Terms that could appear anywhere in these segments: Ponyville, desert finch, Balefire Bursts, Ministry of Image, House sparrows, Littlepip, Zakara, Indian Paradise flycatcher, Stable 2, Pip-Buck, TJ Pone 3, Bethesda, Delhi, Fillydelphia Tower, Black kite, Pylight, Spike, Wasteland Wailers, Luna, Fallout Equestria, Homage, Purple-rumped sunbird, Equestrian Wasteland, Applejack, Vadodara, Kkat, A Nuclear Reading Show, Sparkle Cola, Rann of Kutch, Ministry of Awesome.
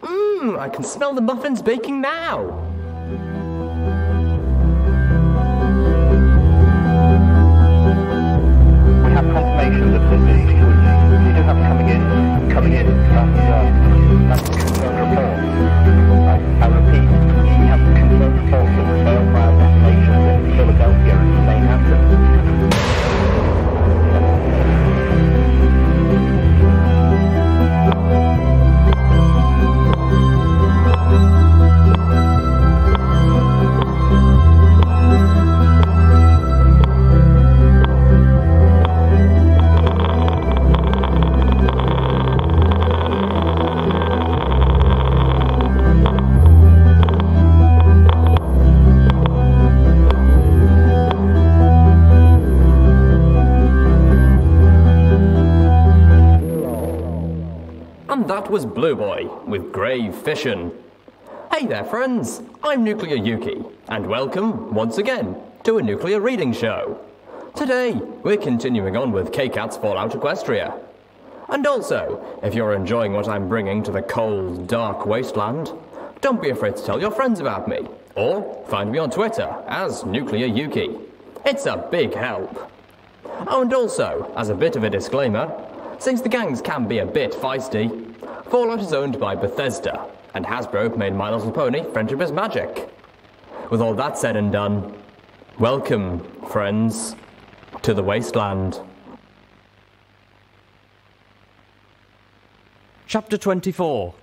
Mmm, I can smell the muffins baking now. We have confirmation that we do have coming in. That's confirmed reports. I repeat, we have confirmed reports of the failed fire detonations in Philadelphia and that was Blue Boy with Grave Fission. Hey there friends, I'm Nuclear Yuki and welcome once again to A Nuclear Reading Show. Today we're continuing on with Kkat's Fallout Equestria. And also, if you're enjoying what I'm bringing to the cold, dark wasteland, don't be afraid to tell your friends about me, or find me on Twitter as Nuclear Yuki. It's a big help. Oh, and also, as a bit of a disclaimer, since the gangs can be a bit feisty, Fallout is owned by Bethesda, and Hasbro made My Little Pony Friendship is Magic. With all that said and done, welcome, friends, to the Wasteland. Chapter 24,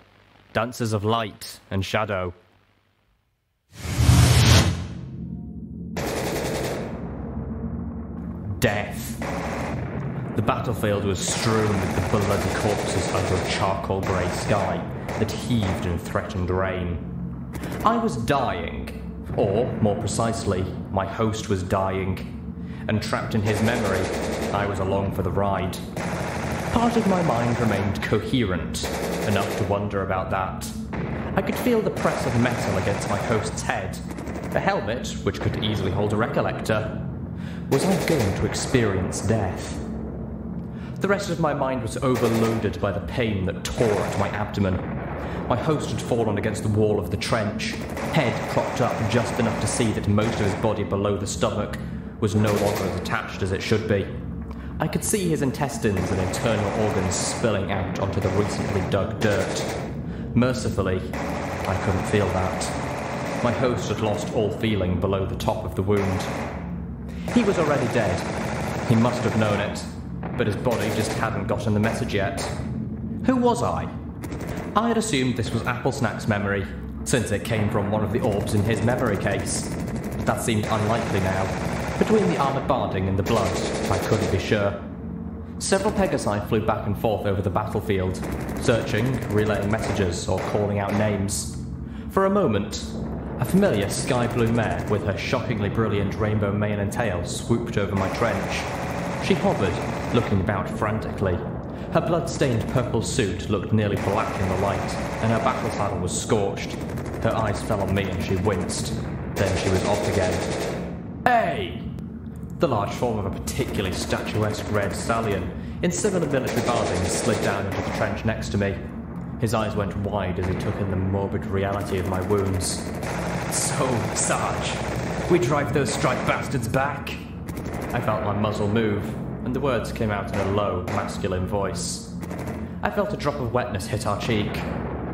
Dancers of Light and Shadow. Death. The battlefield was strewn with the bloody corpses under a charcoal-grey sky that heaved and threatened rain. I was dying, or, more precisely, my host was dying, and trapped in his memory, I was along for the ride. Part of my mind remained coherent, enough to wonder about that. I could feel the press of metal against my host's head. The helmet, which could easily hold a recollector. Was I going to experience death? The rest of my mind was overloaded by the pain that tore at my abdomen. My host had fallen against the wall of the trench, head propped up just enough to see that most of his body below the stomach was no longer as attached as it should be. I could see his intestines and internal organs spilling out onto the recently dug dirt. Mercifully, I couldn't feel that. My host had lost all feeling below the top of the wound. He was already dead. He must have known it. But his body just hadn't gotten the message yet. Who was I? I had assumed this was Applesnack's memory, since it came from one of the orbs in his memory case. That seemed unlikely now. Between the armoured barding and the blood, I couldn't be sure. Several Pegasi flew back and forth over the battlefield, searching, relaying messages, or calling out names. For a moment, a familiar sky-blue mare with her shockingly brilliant rainbow mane and tail swooped over my trench. She hovered, looking about frantically. Her blood-stained purple suit looked nearly black in the light, and her battle saddle was scorched. Her eyes fell on me and she winced. Then she was off again. Hey! The large form of a particularly statuesque red stallion in similar military barding slid down into the trench next to me. His eyes went wide as he took in the morbid reality of my wounds. So, Sarge, we drive those striped bastards back? I felt my muzzle move, and the words came out in a low, masculine voice. I felt a drop of wetness hit our cheek.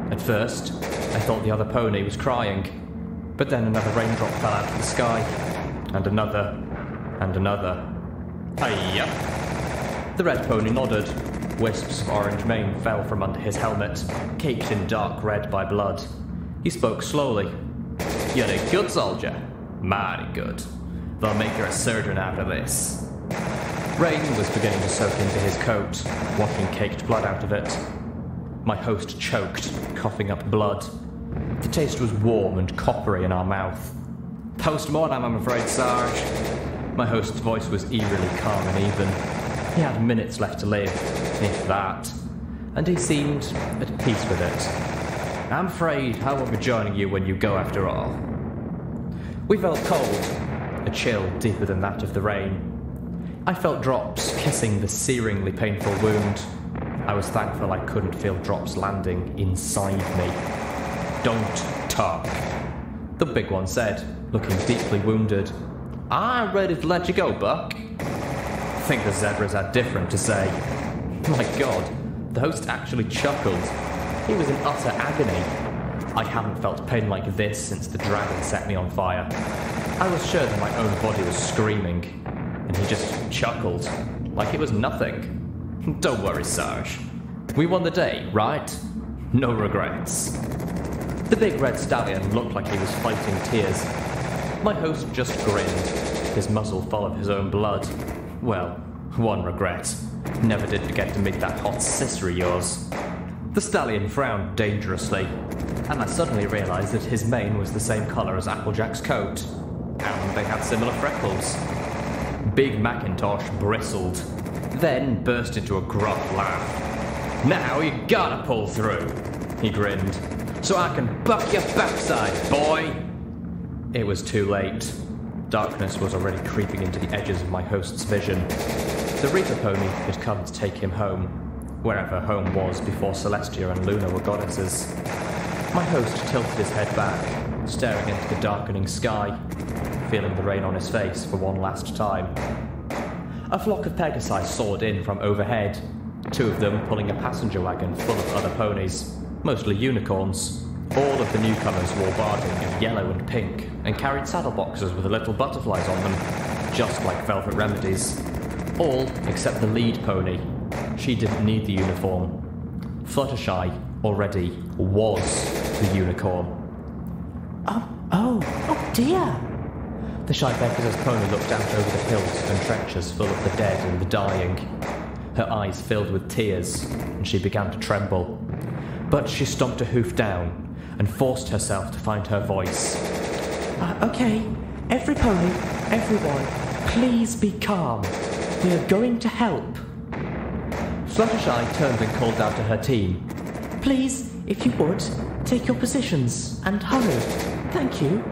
At first, I thought the other pony was crying, but then another raindrop fell out of the sky, and another. Hiya! The red pony nodded. Wisps of orange mane fell from under his helmet, caked in dark red by blood. He spoke slowly. You're a good soldier. Mighty good. They'll make you a surgeon after this. Rain was beginning to soak into his coat, washing caked blood out of it. My host choked, coughing up blood. The taste was warm and coppery in our mouth. Post-mortem, I'm afraid, Sarge. My host's voice was eerily calm and even. He had minutes left to live, if that, and he seemed at peace with it. I'm afraid I won't be joining you when you go after all. We felt cold, a chill deeper than that of the rain. I felt drops kissing the searingly painful wound. I was thankful I couldn't feel drops landing inside me. Don't talk, the big one said, looking deeply wounded. I'm ready to let you go, Buck. I think the zebras had different to say. My God, the host actually chuckled. He was in utter agony. I haven't felt pain like this since the dragon set me on fire. I was sure that my own body was screaming, and he just chuckled, like it was nothing. Don't worry, Sarge. We won the day, right? No regrets. The big red stallion looked like he was fighting tears. My host just grinned, his muzzle full of his own blood. Well, one regret. Never did get to meet that hot sister of yours. The stallion frowned dangerously, and I suddenly realized that his mane was the same color as Applejack's coat, and they had similar freckles. Big Macintosh bristled, then burst into a gruff laugh. Now you gotta pull through, he grinned, so I can buck your backside, boy! It was too late. Darkness was already creeping into the edges of my host's vision. The Reaper pony had come to take him home, wherever home was before Celestia and Luna were goddesses. My host tilted his head back, staring into the darkening sky, feeling the rain on his face for one last time. A flock of Pegasi soared in from overhead, two of them pulling a passenger wagon full of other ponies, mostly unicorns. All of the newcomers wore barding of yellow and pink, and carried saddle boxes with little butterflies on them, just like Velvet Remedy's. All except the lead pony. She didn't need the uniform. Fluttershy already was the unicorn. Oh dear! The Shy Becker's pony looked out over the hills and trenches full of the dead and the dying. Her eyes filled with tears, and she began to tremble. But she stomped a hoof down, and forced herself to find her voice. Okay, every pony, everyone, please be calm. We are going to help. Fluttershy turned and called out to her team. Please, if you would, take your positions and hurry. Thank you.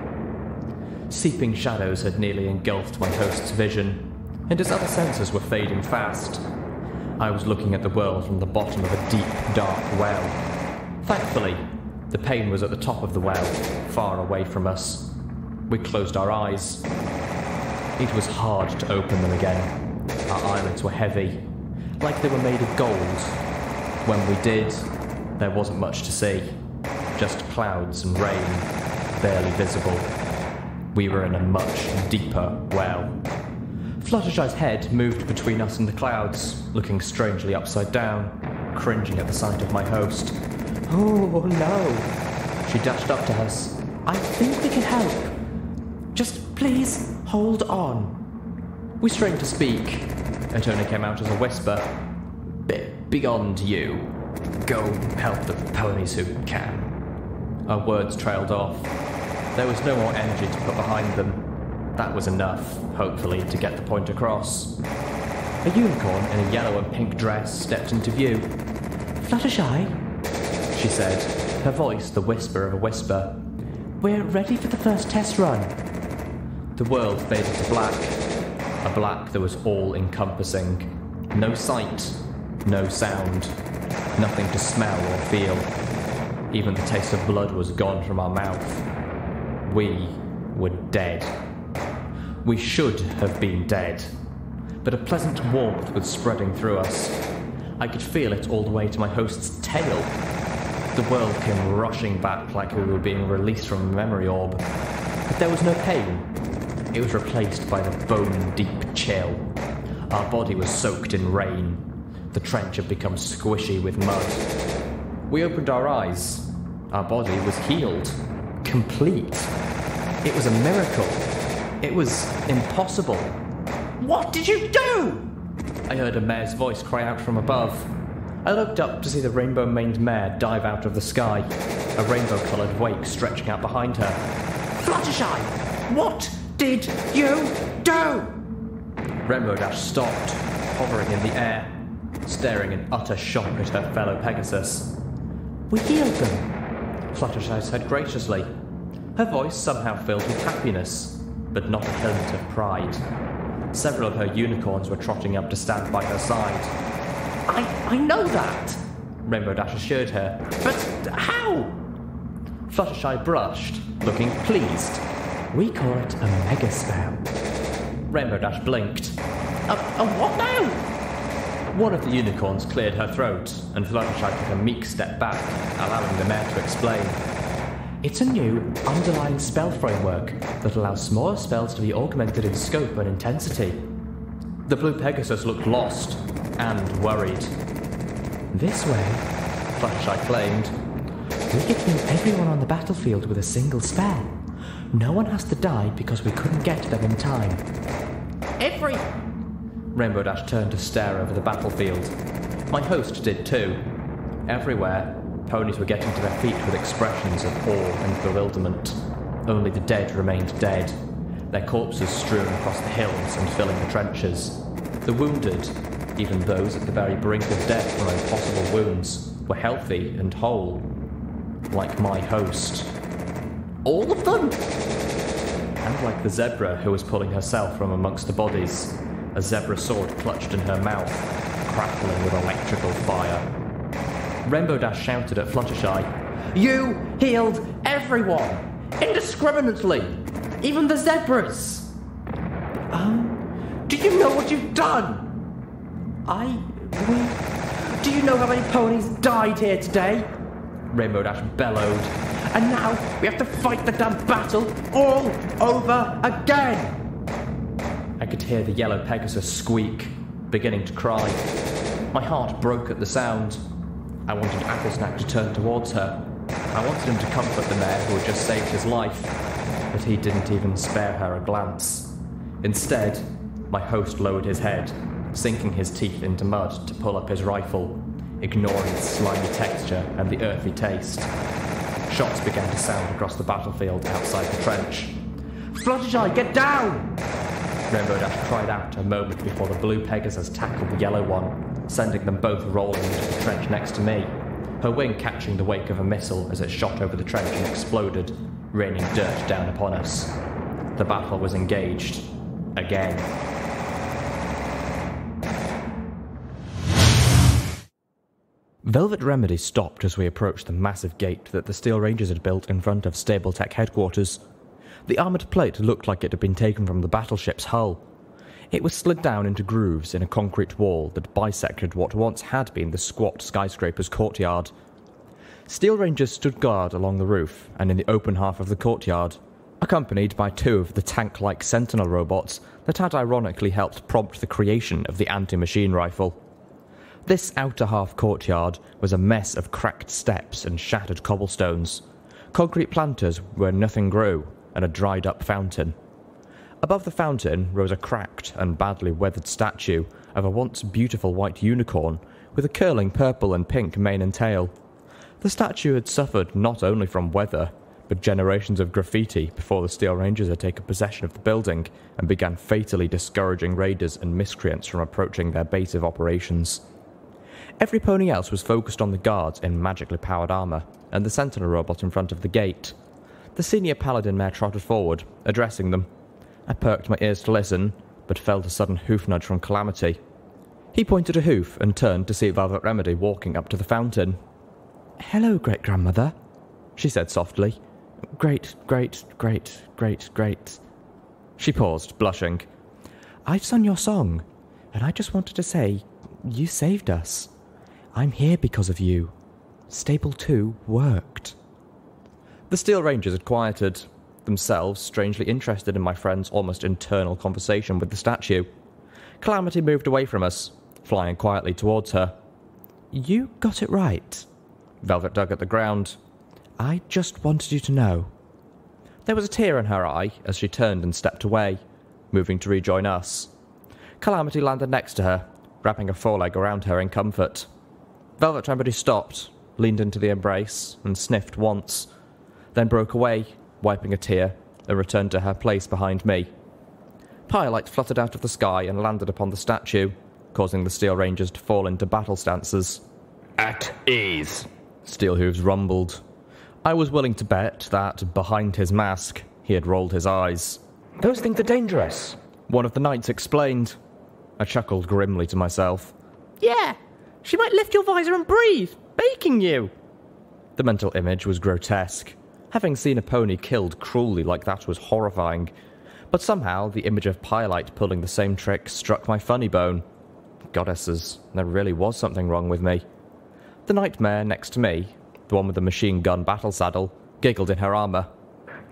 Seeping shadows had nearly engulfed my host's vision, and his other senses were fading fast. I was looking at the world from the bottom of a deep, dark well. Thankfully, the pain was at the top of the well, far away from us. We closed our eyes. It was hard to open them again. Our eyelids were heavy, like they were made of gold. When we did, there wasn't much to see. Just clouds and rain, barely visible. We were in a much deeper well. Fluttershy's head moved between us and the clouds, looking strangely upside down, cringing at the sight of my host. Oh, no. She dashed up to us. I think we can help. Just please hold on. We strained to speak. It only came out as a whisper. Beyond you. Go help the ponies who can. Our words trailed off. There was no more energy to put behind them. That was enough, hopefully, to get the point across. A unicorn in a yellow and pink dress stepped into view. Fluttershy, she said, her voice the whisper of a whisper. We're ready for the first test run. The world faded to black, a black that was all-encompassing. No sight, no sound, nothing to smell or feel. Even the taste of blood was gone from our mouth. We were dead. We should have been dead, but a pleasant warmth was spreading through us. I could feel it all the way to my host's tail. The world came rushing back like we were being released from a memory orb. But there was no pain. It was replaced by the bone-deep chill. Our body was soaked in rain. The trench had become squishy with mud. We opened our eyes. Our body was healed. Complete. It was a miracle. It was impossible. What did you do? I heard a mare's voice cry out from above. I looked up to see the rainbow-maned mare dive out of the sky, a rainbow-coloured wake stretching out behind her. Fluttershy, what did you do? Rainbow Dash stopped, hovering in the air, staring in utter shock at her fellow Pegasus. We healed them, Fluttershy said graciously. Her voice somehow filled with happiness, but not a hint of pride. Several of her unicorns were trotting up to stand by her side. I know that, Rainbow Dash assured her. But how? Fluttershy brushed, looking pleased. We call it a mega spell. Rainbow Dash blinked. A what now? One of the unicorns cleared her throat, and Fluttershy took a meek step back, allowing the mare to explain. It's a new, underlying spell framework that allows smaller spells to be augmented in scope and intensity. The blue Pegasus looked lost and worried. This way, Fluttershy claimed, we could kill everyone on the battlefield with a single spell. No one has to die because we couldn't get them in time. Every... Rainbow Dash turned to stare over the battlefield. My host did too. Everywhere, ponies were getting to their feet with expressions of awe and bewilderment. Only the dead remained dead, their corpses strewn across the hills and filling the trenches. The wounded, even those at the very brink of death from impossible wounds, were healthy and whole. Like my host. All of them? And like the zebra who was pulling herself from amongst the bodies, a zebra sword clutched in her mouth, crackling with electrical fire. Rainbow Dash shouted at Fluttershy, "You healed everyone! Indiscriminately! Even the zebras!" Do you know what you've done? Do you know how many ponies died here today? Rainbow Dash bellowed. And now we have to fight the damn battle all over again! I could hear the yellow Pegasus squeak, beginning to cry. My heart broke at the sound. I wanted Applesnack to turn towards her. I wanted him to comfort the mare who had just saved his life, but he didn't even spare her a glance. Instead, my host lowered his head, sinking his teeth into mud to pull up his rifle, ignoring its slimy texture and the earthy taste. Shots began to sound across the battlefield outside the trench. Fluttershy, get down! Rainbow Dash cried out a moment before the blue Pegasus tackled the yellow one, sending them both rolling into the trench next to me, her wing catching the wake of a missile as it shot over the trench and exploded, raining dirt down upon us. The battle was engaged. Again. Velvet Remedy stopped as we approached the massive gate that the Steel Rangers had built in front of Stable-Tec headquarters. The armoured plate looked like it had been taken from the battleship's hull. It was slid down into grooves in a concrete wall that bisected what once had been the squat skyscraper's courtyard. Steel Rangers stood guard along the roof and in the open half of the courtyard, accompanied by two of the tank-like sentinel robots that had ironically helped prompt the creation of the anti-machine rifle. This outer half courtyard was a mess of cracked steps and shattered cobblestones, concrete planters where nothing grew, and a dried-up fountain. Above the fountain rose a cracked and badly weathered statue of a once beautiful white unicorn with a curling purple and pink mane and tail. The statue had suffered not only from weather, but generations of graffiti before the Steel Rangers had taken possession of the building and began fatally discouraging raiders and miscreants from approaching their base of operations. Every pony else was focused on the guards in magically powered armour, and the sentinel robot in front of the gate. The senior paladin mare trotted forward, addressing them. I perked my ears to listen, but felt a sudden hoof nudge from Calamity. He pointed a hoof and turned to see Velvet Remedy walking up to the fountain. "Hello, great-grandmother," she said softly. Great. She paused, blushing. "I've sung your song, and I just wanted to say, you saved us. I'm here because of you. Stable 2 worked." The Steel Rangers had quieted, themselves strangely interested in my friend's almost internal conversation with the statue. Calamity moved away from us, flying quietly towards her. "You got it right." Velvet dug at the ground. "I just wanted you to know." There was a tear in her eye as she turned and stepped away, moving to rejoin us. Calamity landed next to her, wrapping a foreleg around her in comfort. Velvet Remedy stopped, leaned into the embrace, and sniffed once, then broke away, wiping a tear, and returned to her place behind me. Pylight fluttered out of the sky and landed upon the statue, causing the Steel Rangers to fall into battle stances. "At ease," Steel Hooves rumbled. I was willing to bet that, behind his mask, he had rolled his eyes. "Those things are dangerous," one of the knights explained. I chuckled grimly to myself. "Yeah, She might lift your visor and breathe, baking you. The mental image was grotesque. Having seen a pony killed cruelly like that was horrifying. But somehow the image of Pylight pulling the same trick struck my funny bone. Goddesses, there really was something wrong with me. The nightmare next to me, the one with the machine gun battle saddle, giggled in her armour.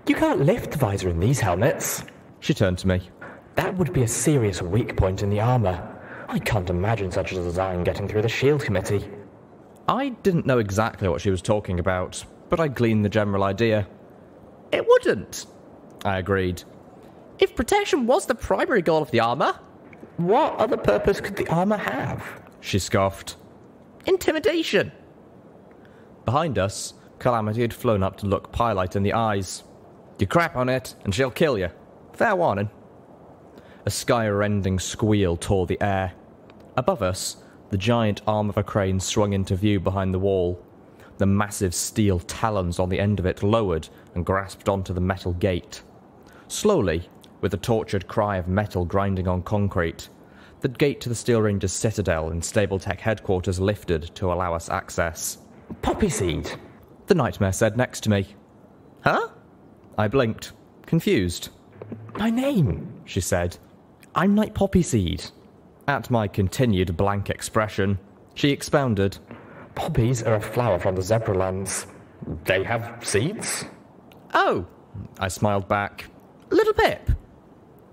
You can't lift the visor in these helmets. She turned to me. That would be a serious weak point in the armour. I can't imagine such a design getting through the shield committee. I didn't know exactly what she was talking about, but I gleaned the general idea. It wouldn't, I agreed. If protection was the primary goal of the armour... What other purpose could the armour have? She scoffed. Intimidation. Behind us, Calamity had flown up to look Pylight in the eyes. You crap on it, and she'll kill you. Fair warning. A sky-rending squeal tore the air. Above us, the giant arm of a crane swung into view behind the wall. The massive steel talons on the end of it lowered and grasped onto the metal gate. Slowly, with a tortured cry of metal grinding on concrete, the gate to the Steel Rangers' citadel in Stable-Tec headquarters lifted to allow us access. Poppyseed, the nightmare said next to me. Huh? I blinked, confused. My name, she said. I'm Night Poppyseed. At my continued blank expression, she expounded. Poppies are a flower from the Zebralands. They have seeds? Oh, I smiled back. Little Pip.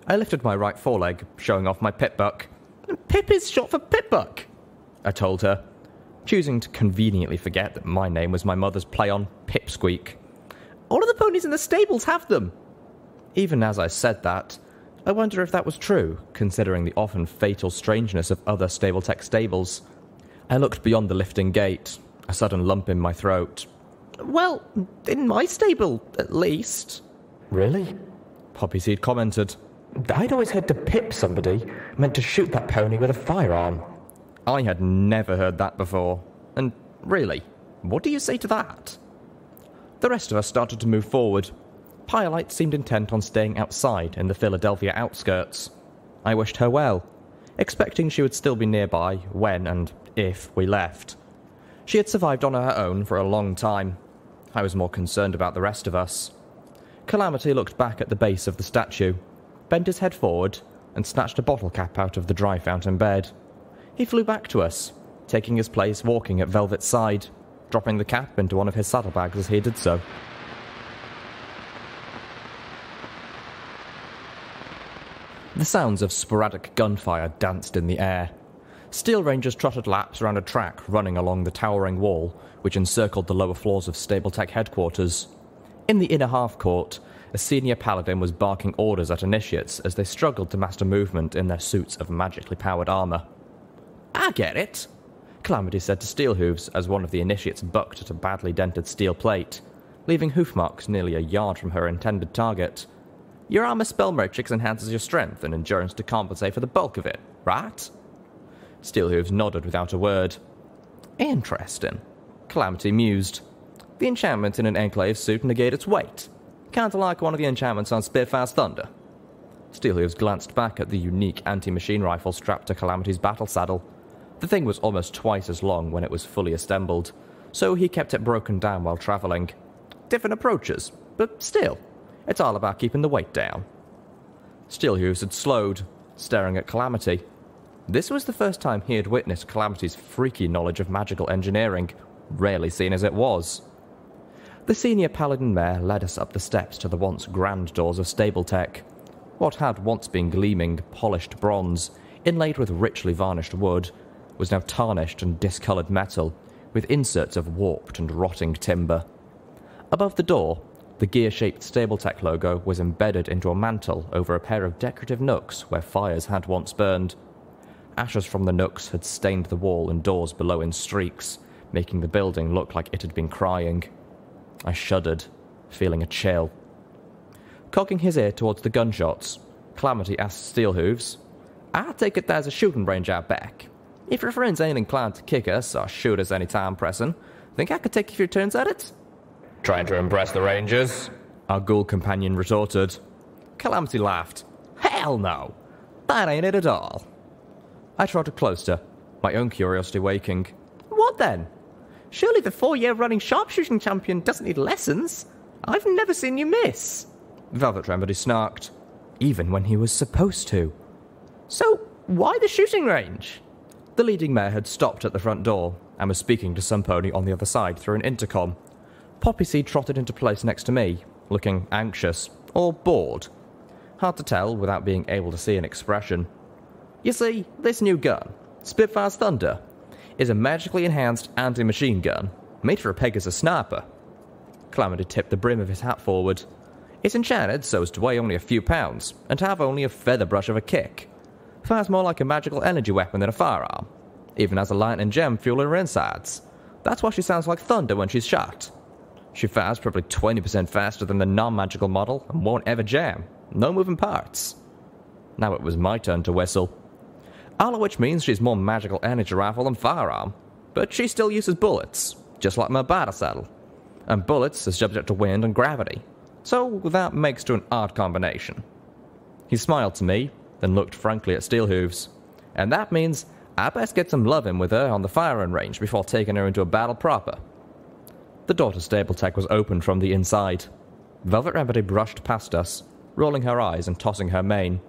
I lifted my right foreleg, showing off my Pip-Buck. Pip is short for Pip-Buck, I told her, choosing to conveniently forget that my name was my mother's play on Pipsqueak. All of the ponies in the stables have them. Even as I said that, I wonder if that was true, considering the often fatal strangeness of other Stable-Tec stables. I looked beyond the lifting gate, a sudden lump in my throat. Well, in my stable, at least. Really? Poppyseed commented. I'd always heard to pip somebody meant to shoot that pony with a firearm. I had never heard that before. And really, what do you say to that? The rest of us started to move forward. Pylight seemed intent on staying outside in the Fillydelphia outskirts. I wished her well, expecting she would still be nearby when and if we left. She had survived on her own for a long time. I was more concerned about the rest of us. Calamity looked back at the base of the statue, bent his head forward, and snatched a bottle cap out of the dry fountain bed. He flew back to us, taking his place walking at Velvet's side, dropping the cap into one of his saddlebags as he did so. The sounds of sporadic gunfire danced in the air. Steel Rangers trotted laps around a track running along the towering wall, which encircled the lower floors of Stable-Tec headquarters. In the inner half-court, a senior paladin was barking orders at initiates as they struggled to master movement in their suits of magically powered armour. I get it, Calamity said to Steel Hooves as one of the initiates bucked at a badly dented steel plate, leaving hoof marks nearly a yard from her intended target. Your armor spell matrix enhances your strength and endurance to compensate for the bulk of it, right? Steelhooves nodded without a word. Interesting. Calamity mused. The enchantment in an enclave suit negates its weight. Kinda like one of the enchantments on Spitfire's Thunder. Steelhooves glanced back at the unique anti-machine rifle strapped to Calamity's battle saddle. The thing was almost twice as long when it was fully assembled, so he kept it broken down while travelling. Different approaches, but still. It's all about keeping the weight down. Steelhooves had slowed, staring at Calamity. This was the first time he had witnessed Calamity's freaky knowledge of magical engineering, rarely seen as it was. The senior paladin mare led us up the steps to the once grand doors of Stable-Tec. What had once been gleaming, polished bronze, inlaid with richly varnished wood, was now tarnished and discoloured metal, with inserts of warped and rotting timber. Above the door, the gear-shaped Stable-Tec logo was embedded into a mantle over a pair of decorative nooks where fires had once burned. Ashes from the nooks had stained the wall and doors below in streaks, making the building look like it had been crying. I shuddered, feeling a chill. Cocking his ear towards the gunshots, Calamity asked Steelhooves, I take it there's a shooting range out back. If your friends ain't inclined to kick us or shoot us any time pressing, think I could take a few turns at it? Trying to impress the Rangers? Our ghoul companion retorted. Calamity laughed. Hell no! That ain't it at all. I trotted closer, my own curiosity waking. What then? Surely the 4-year running sharpshooting champion doesn't need lessons. I've never seen you miss. Velvet Remedy snarked, even when he was supposed to. So, why the shooting range? The leading mare had stopped at the front door and was speaking to some pony on the other side through an intercom. Poppyseed trotted into place next to me, looking anxious or bored. Hard to tell without being able to see an expression. You see, this new gun, Spitfire's Thunder, is a magically enhanced anti-machine gun made for a Pegasus sniper. Calamity tipped the brim of his hat forward. It's enchanted so as to weigh only a few pounds and to have only a feather brush of a kick. Fires more like a magical energy weapon than a firearm, even as a lightning gem fueling her insides. That's why she sounds like thunder when she's shot. She fires probably 20% faster than the non-magical model and won't ever jam. No moving parts. Now it was my turn to whistle. All of which means she's more magical energy rifle than firearm, but she still uses bullets, just like my barter saddle. And bullets are subject to wind and gravity, so that makes to an odd combination. He smiled to me, then looked frankly at Steel Hooves. And that means I best get some loving with her on the firing range before taking her into a battle proper. The door to Stable-Tec was open from the inside. Velvet Remedy brushed past us, rolling her eyes and tossing her mane.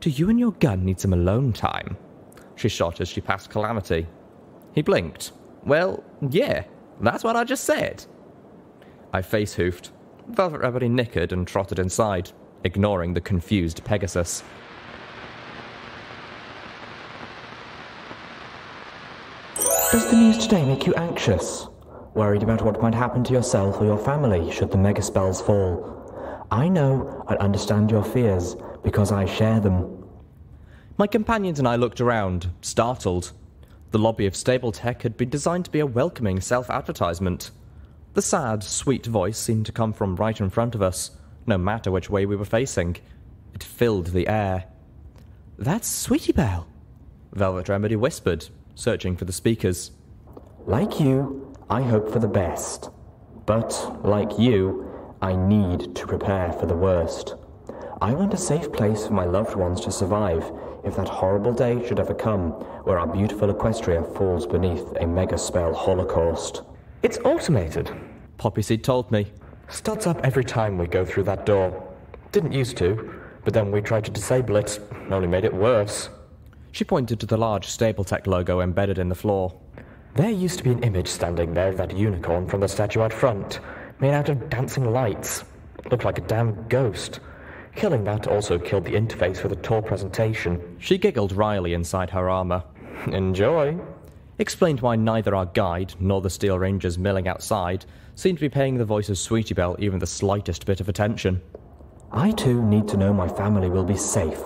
Do you and your gun need some alone time? She shot as she passed Calamity. He blinked. Well, yeah, that's what I just said. I face-hoofed. Velvet Remedy nickered and trotted inside, ignoring the confused Pegasus. Does the news today make you anxious? Worried about what might happen to yourself or your family should the mega spells fall? I know and understand your fears, because I share them. My companions and I looked around, startled. The lobby of Stable-Tec had been designed to be a welcoming self-advertisement. The sad, sweet voice seemed to come from right in front of us, no matter which way we were facing. It filled the air. That's Sweetie Belle, Velvet Remedy whispered, searching for the speakers. Like you, I hope for the best, but, like you, I need to prepare for the worst. I want a safe place for my loved ones to survive if that horrible day should ever come where our beautiful Equestria falls beneath a mega-spell holocaust. It's automated, Poppyseed told me. Starts up every time we go through that door. Didn't used to, but then we tried to disable it, and only made it worse. She pointed to the large Stable-Tec logo embedded in the floor. There used to be an image standing there of that unicorn from the statue out front, made out of dancing lights. Looked like a damn ghost. Killing that also killed the interface for the tour presentation. She giggled wryly inside her armor. Enjoy. Explained why neither our guide nor the Steel Rangers milling outside seemed to be paying the voice of Sweetie Belle even the slightest bit of attention. I too need to know my family will be safe,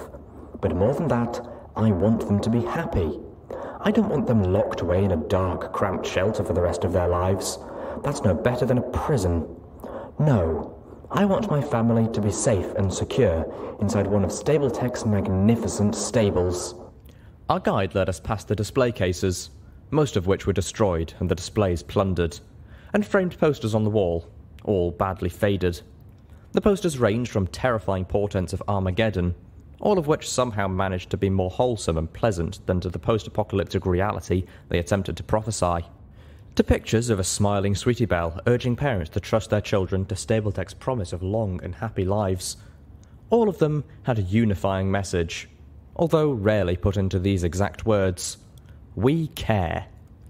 but more than that, I want them to be happy. I don't want them locked away in a dark, cramped shelter for the rest of their lives. That's no better than a prison. No, I want my family to be safe and secure inside one of Stable-Tec's magnificent stables. Our guide led us past the display cases, most of which were destroyed and the displays plundered, and framed posters on the wall, all badly faded. The posters ranged from terrifying portents of Armageddon, all of which somehow managed to be more wholesome and pleasant than to the post-apocalyptic reality they attempted to prophesy, to pictures of a smiling Sweetie Belle urging parents to trust their children to Stable-Tec's promise of long and happy lives. All of them had a unifying message, although rarely put into these exact words. We care.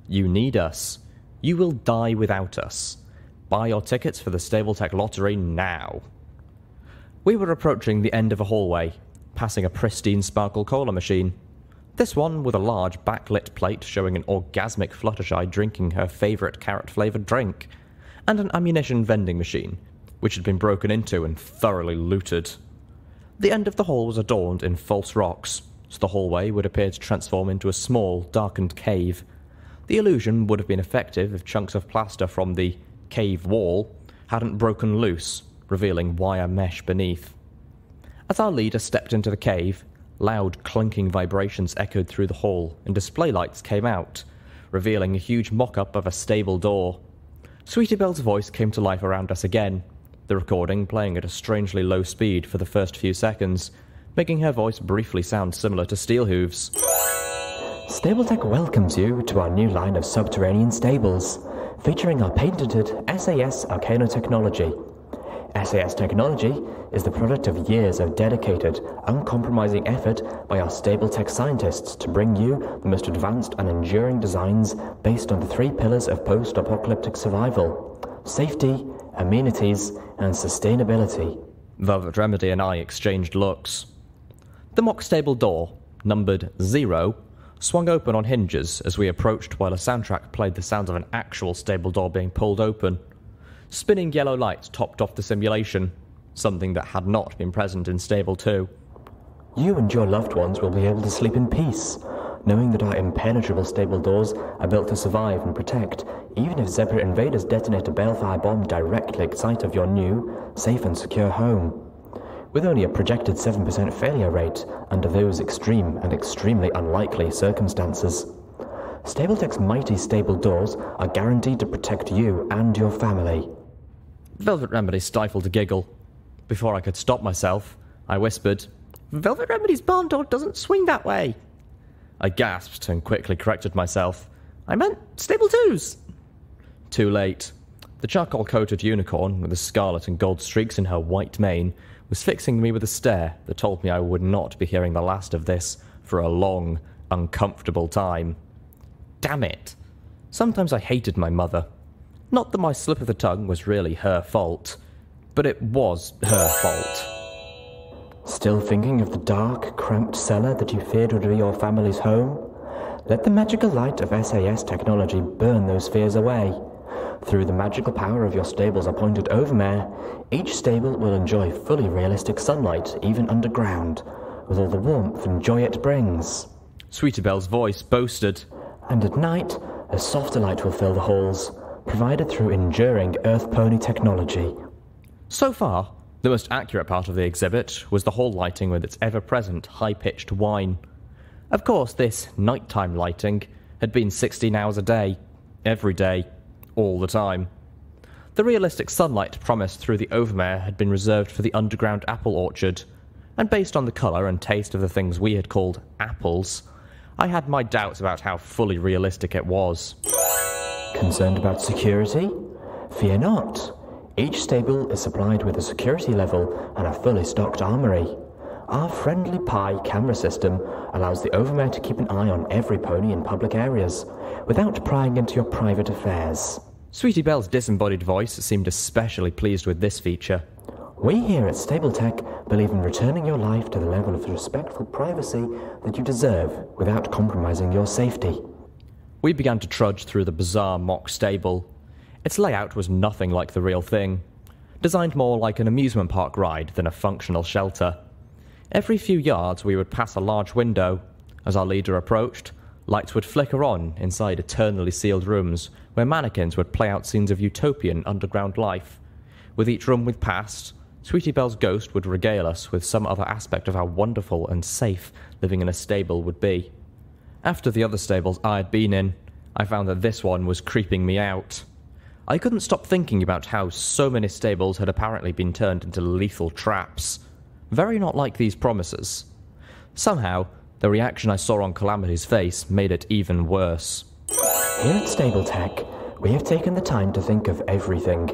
You need us. You will die without us. Buy your tickets for the Stable-Tec lottery now. We were approaching the end of a hallway, passing a pristine sparkle cola machine. This one with a large backlit plate showing an orgasmic Fluttershy drinking her favourite carrot-flavoured drink, and an ammunition vending machine, which had been broken into and thoroughly looted. The end of the hall was adorned in false rocks, so the hallway would appear to transform into a small, darkened cave. The illusion would have been effective if chunks of plaster from the cave wall hadn't broken loose, revealing wire mesh beneath. As our leader stepped into the cave, loud clinking vibrations echoed through the hall and display lights came out, revealing a huge mock-up of a stable door. Sweetie Belle's voice came to life around us again, the recording playing at a strangely low speed for the first few seconds, making her voice briefly sound similar to Steel Hooves. Stable-Tec welcomes you to our new line of subterranean stables, featuring our patented SAS Arcano technology. SAS technology is the product of years of dedicated, uncompromising effort by our Stable-Tec scientists to bring you the most advanced and enduring designs based on the three pillars of post-apocalyptic survival: safety, amenities, and sustainability. Velvet Remedy and I exchanged looks. The mock stable door, numbered 0, swung open on hinges as we approached, while a soundtrack played the sound of an actual stable door being pulled open. Spinning yellow lights topped off the simulation, something that had not been present in Stable 2. You and your loved ones will be able to sleep in peace, knowing that our impenetrable stable doors are built to survive and protect, even if separate invaders detonate a balefire bomb directly at sight of your new, safe and secure home. With only a projected 7% failure rate under those extreme and extremely unlikely circumstances, Stable-Tec's mighty stable doors are guaranteed to protect you and your family. Velvet Remedy stifled a giggle. Before I could stop myself, I whispered, "Velvet Remedy's barn door doesn't swing that way." I gasped and quickly corrected myself. I meant Stable 2's. Too late. The charcoal-coated unicorn, with the scarlet and gold streaks in her white mane, was fixing me with a stare that told me I would not be hearing the last of this for a long, uncomfortable time. Damn it! Sometimes I hated my mother. Not that my slip of the tongue was really her fault, but it was her fault. Still thinking of the dark, cramped cellar that you feared would be your family's home? Let the magical light of SAS technology burn those fears away. Through the magical power of your stable's appointed overmare, each stable will enjoy fully realistic sunlight, even underground, with all the warmth and joy it brings. Sweeterbell's voice boasted. And at night, a softer light will fill the halls, provided through enduring Earth Pony technology. So far, the most accurate part of the exhibit was the hall lighting with its ever-present high-pitched whine. Of course, this nighttime lighting had been 16 hours a day, every day, all the time. The realistic sunlight promised through the overmare had been reserved for the underground apple orchard, and based on the colour and taste of the things we had called apples, I had my doubts about how fully realistic it was. Concerned about security? Fear not. Each stable is supplied with a security level and a fully stocked armoury. Our friendly Pi camera system allows the overmare to keep an eye on every pony in public areas, without prying into your private affairs. Sweetie Belle's disembodied voice seemed especially pleased with this feature. We here at Stable-Tec believe in returning your life to the level of respectful privacy that you deserve without compromising your safety. We began to trudge through the bizarre mock stable. Its layout was nothing like the real thing, designed more like an amusement park ride than a functional shelter. Every few yards we would pass a large window. As our leader approached, lights would flicker on inside eternally sealed rooms where mannequins would play out scenes of utopian underground life. With each room we passed, Sweetie Belle's ghost would regale us with some other aspect of how wonderful and safe living in a stable would be. After the other stables I had been in, I found that this one was creeping me out. I couldn't stop thinking about how so many stables had apparently been turned into lethal traps. Very not like these promises. Somehow, the reaction I saw on Calamity's face made it even worse. Here at Stable-Tec, we have taken the time to think of everything.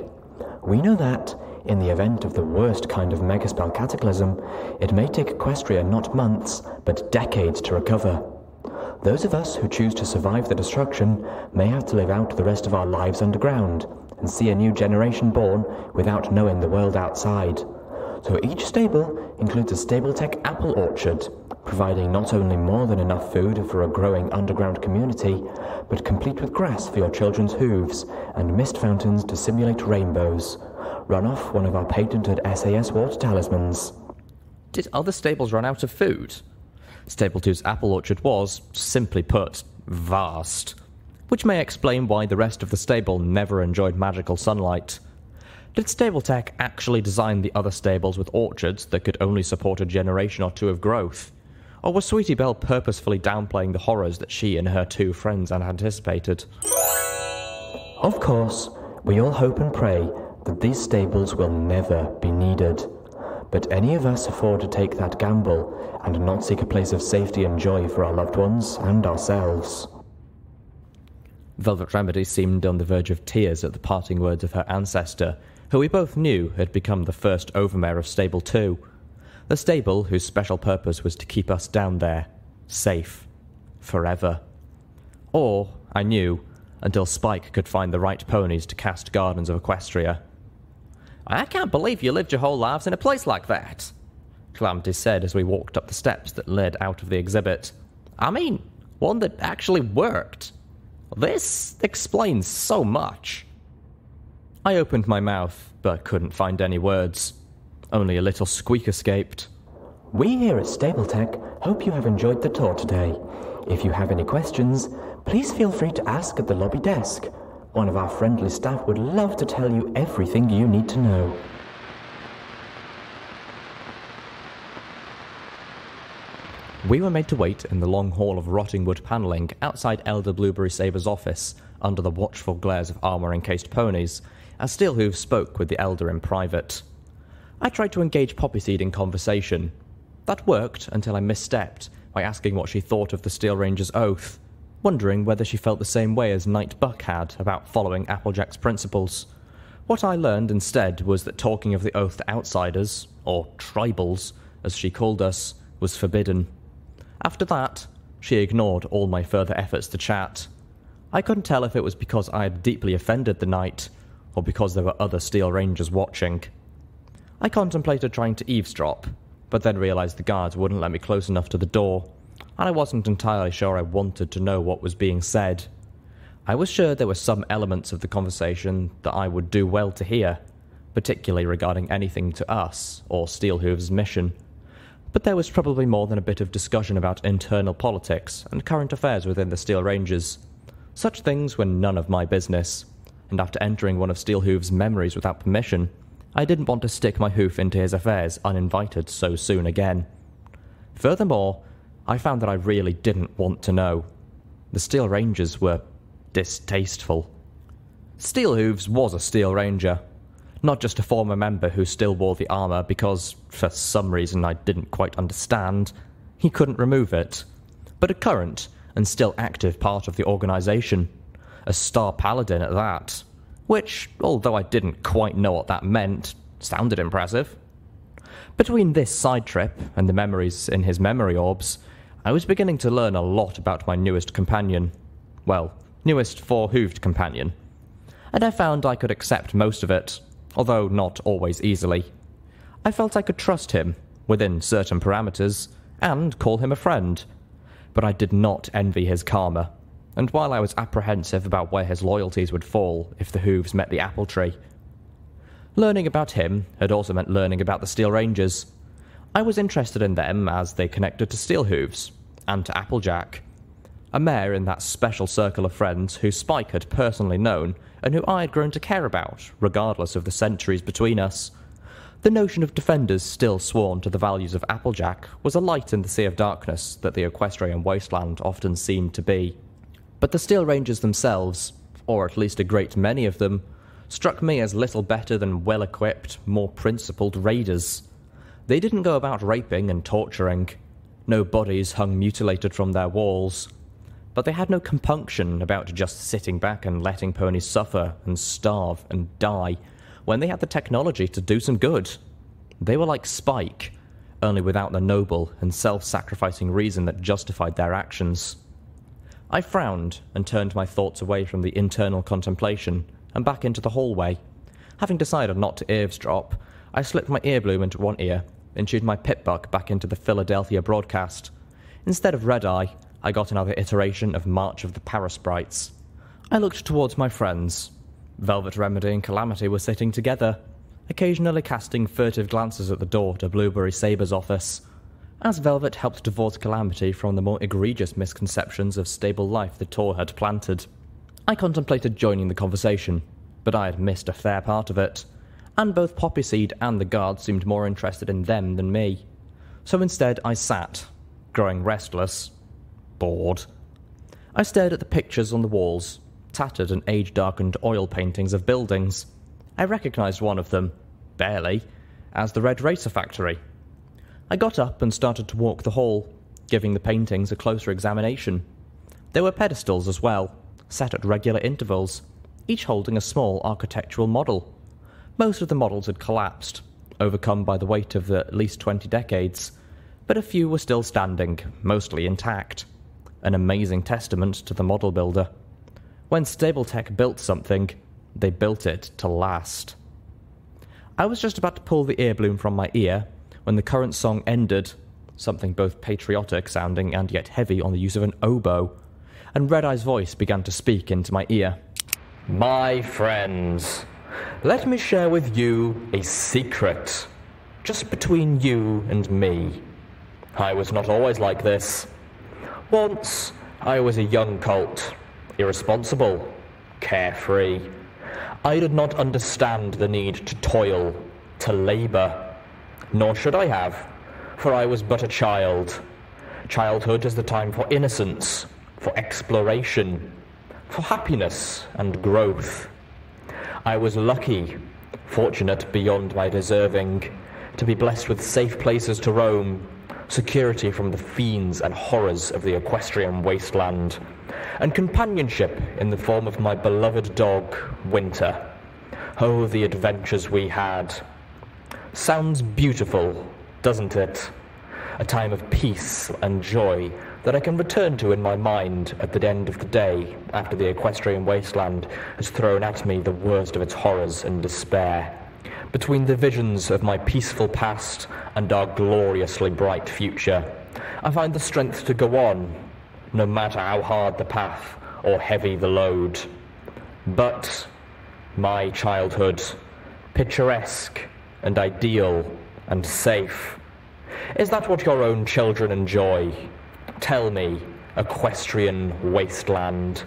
We know that, in the event of the worst kind of megaspell cataclysm, it may take Equestria not months, but decades to recover. Those of us who choose to survive the destruction may have to live out the rest of our lives underground, and see a new generation born without knowing the world outside. So each stable includes a Stable-Tec apple orchard, providing not only more than enough food for a growing underground community, but complete with grass for your children's hooves and mist fountains to simulate rainbows. Run off one of our patented SAS water talismans. Did other stables run out of food? Stable 2's apple orchard was, simply put, vast, which may explain why the rest of the stable never enjoyed magical sunlight. Did Stable-Tec actually design the other stables with orchards that could only support a generation or two of growth? Or was Sweetie Belle purposefully downplaying the horrors that she and her two friends had anticipated? Of course, we all hope and pray that these stables will never be needed. but any of us afford to take that gamble and not seek a place of safety and joy for our loved ones and ourselves. Velvet Remedy seemed on the verge of tears at the parting words of her ancestor, who we both knew had become the first overmare of Stable 2. The stable whose special purpose was to keep us down there, safe, forever. Or, I knew, until Spike could find the right ponies to cast Gardens of Equestria. "I can't believe you lived your whole lives in a place like that," Calamity said as we walked up the steps that led out of the exhibit. "I mean, one that actually worked. This explains so much." I opened my mouth, but couldn't find any words. Only a little squeak escaped. We here at Stable-Tec hope you have enjoyed the tour today. If you have any questions, please feel free to ask at the lobby desk. One of our friendly staff would love to tell you everything you need to know. We were made to wait in the long hall of rotting wood panelling outside Elder Blueberry Sabre's office, under the watchful glares of armour-encased ponies, as Steel Hooves spoke with the Elder in private. I tried to engage Poppyseed in conversation. That worked until I misstepped by asking what she thought of the Steel Ranger's oath, wondering whether she felt the same way as Night Buck had about following Applejack's principles. What I learned instead was that talking of the oath to outsiders, or tribals, as she called us, was forbidden. After that, she ignored all my further efforts to chat. I couldn't tell if it was because I had deeply offended the Knight, or because there were other Steel Rangers watching. I contemplated trying to eavesdrop, but then realized the guards wouldn't let me close enough to the door, and I wasn't entirely sure I wanted to know what was being said. I was sure there were some elements of the conversation that I would do well to hear, particularly regarding anything to us or Steel Hooves' mission. But there was probably more than a bit of discussion about internal politics and current affairs within the Steel Rangers. Such things were none of my business, and after entering one of Steel Hooves' memories without permission, I didn't want to stick my hoof into his affairs uninvited so soon again. Furthermore, I found that I really didn't want to know. The Steel Rangers were distasteful. Steel Hooves was a Steel Ranger, not just a former member who still wore the armour because, for some reason I didn't quite understand, he couldn't remove it, but a current and still active part of the organisation, a star paladin at that, which, although I didn't quite know what that meant, sounded impressive. Between this side trip and the memories in his memory orbs, I was beginning to learn a lot about my newest companion. Well, newest four-hooved companion. And I found I could accept most of it, although not always easily. I felt I could trust him, within certain parameters, and call him a friend. But I did not envy his karma, and while I was apprehensive about where his loyalties would fall if the hooves met the apple tree. Learning about him had also meant learning about the Steel Rangers. I was interested in them as they connected to Steel Hooves, and to Applejack, a mare in that special circle of friends who Spike had personally known and who I had grown to care about, regardless of the centuries between us. The notion of defenders still sworn to the values of Applejack was a light in the sea of darkness that the Equestrian Wasteland often seemed to be. But the Steel Rangers themselves, or at least a great many of them, struck me as little better than well-equipped, more principled raiders. They didn't go about raping and torturing. No bodies hung mutilated from their walls. But they had no compunction about just sitting back and letting ponies suffer and starve and die when they had the technology to do some good. They were like Spike, only without the noble and self-sacrificing reason that justified their actions. I frowned and turned my thoughts away from the internal contemplation and back into the hallway. Having decided not to eavesdrop, I slipped my earbloom into one ear and chewed my Pip-Buck back into the Fillydelphia broadcast. Instead of Red Eye, I got another iteration of March of the Parasprites. I looked towards my friends. Velvet Remedy and Calamity were sitting together, occasionally casting furtive glances at the door to Blueberry Sabre's office. As Velvet helped divorce Calamity from the more egregious misconceptions of stable life the tour had planted, I contemplated joining the conversation, but I had missed a fair part of it, and both Poppyseed and the guard seemed more interested in them than me. So instead I sat, growing restless, bored. I stared at the pictures on the walls, tattered and age-darkened oil paintings of buildings. I recognized one of them, barely, as the Red Racer Factory. I got up and started to walk the hall, giving the paintings a closer examination. There were pedestals as well, set at regular intervals, each holding a small architectural model. Most of the models had collapsed, overcome by the weight of at least 20 decades, but a few were still standing, mostly intact. An amazing testament to the model builder. When Stable-Tec built something, they built it to last. I was just about to pull the ear bloom from my ear when the current song ended, something both patriotic sounding and yet heavy on the use of an oboe, and Red Eye's voice began to speak into my ear. My friends, let me share with you a secret, just between you and me. I was not always like this. Once, I was a young colt, irresponsible, carefree. I did not understand the need to toil, to labor, nor should I have, for I was but a child. Childhood is the time for innocence, for exploration, for happiness and growth. I was lucky, fortunate beyond my deserving, to be blessed with safe places to roam, security from the fiends and horrors of the Equestrian Wasteland, and companionship in the form of my beloved dog, Winter. Oh, the adventures we had. Sounds beautiful, doesn't it? A time of peace and joy that I can return to in my mind at the end of the day, after the Equestrian Wasteland has thrown at me the worst of its horrors and despair. Between the visions of my peaceful past and our gloriously bright future, I find the strength to go on, no matter how hard the path or heavy the load. But my childhood, picturesque and ideal and safe, is that what your own children enjoy? Tell me, Equestrian Wasteland,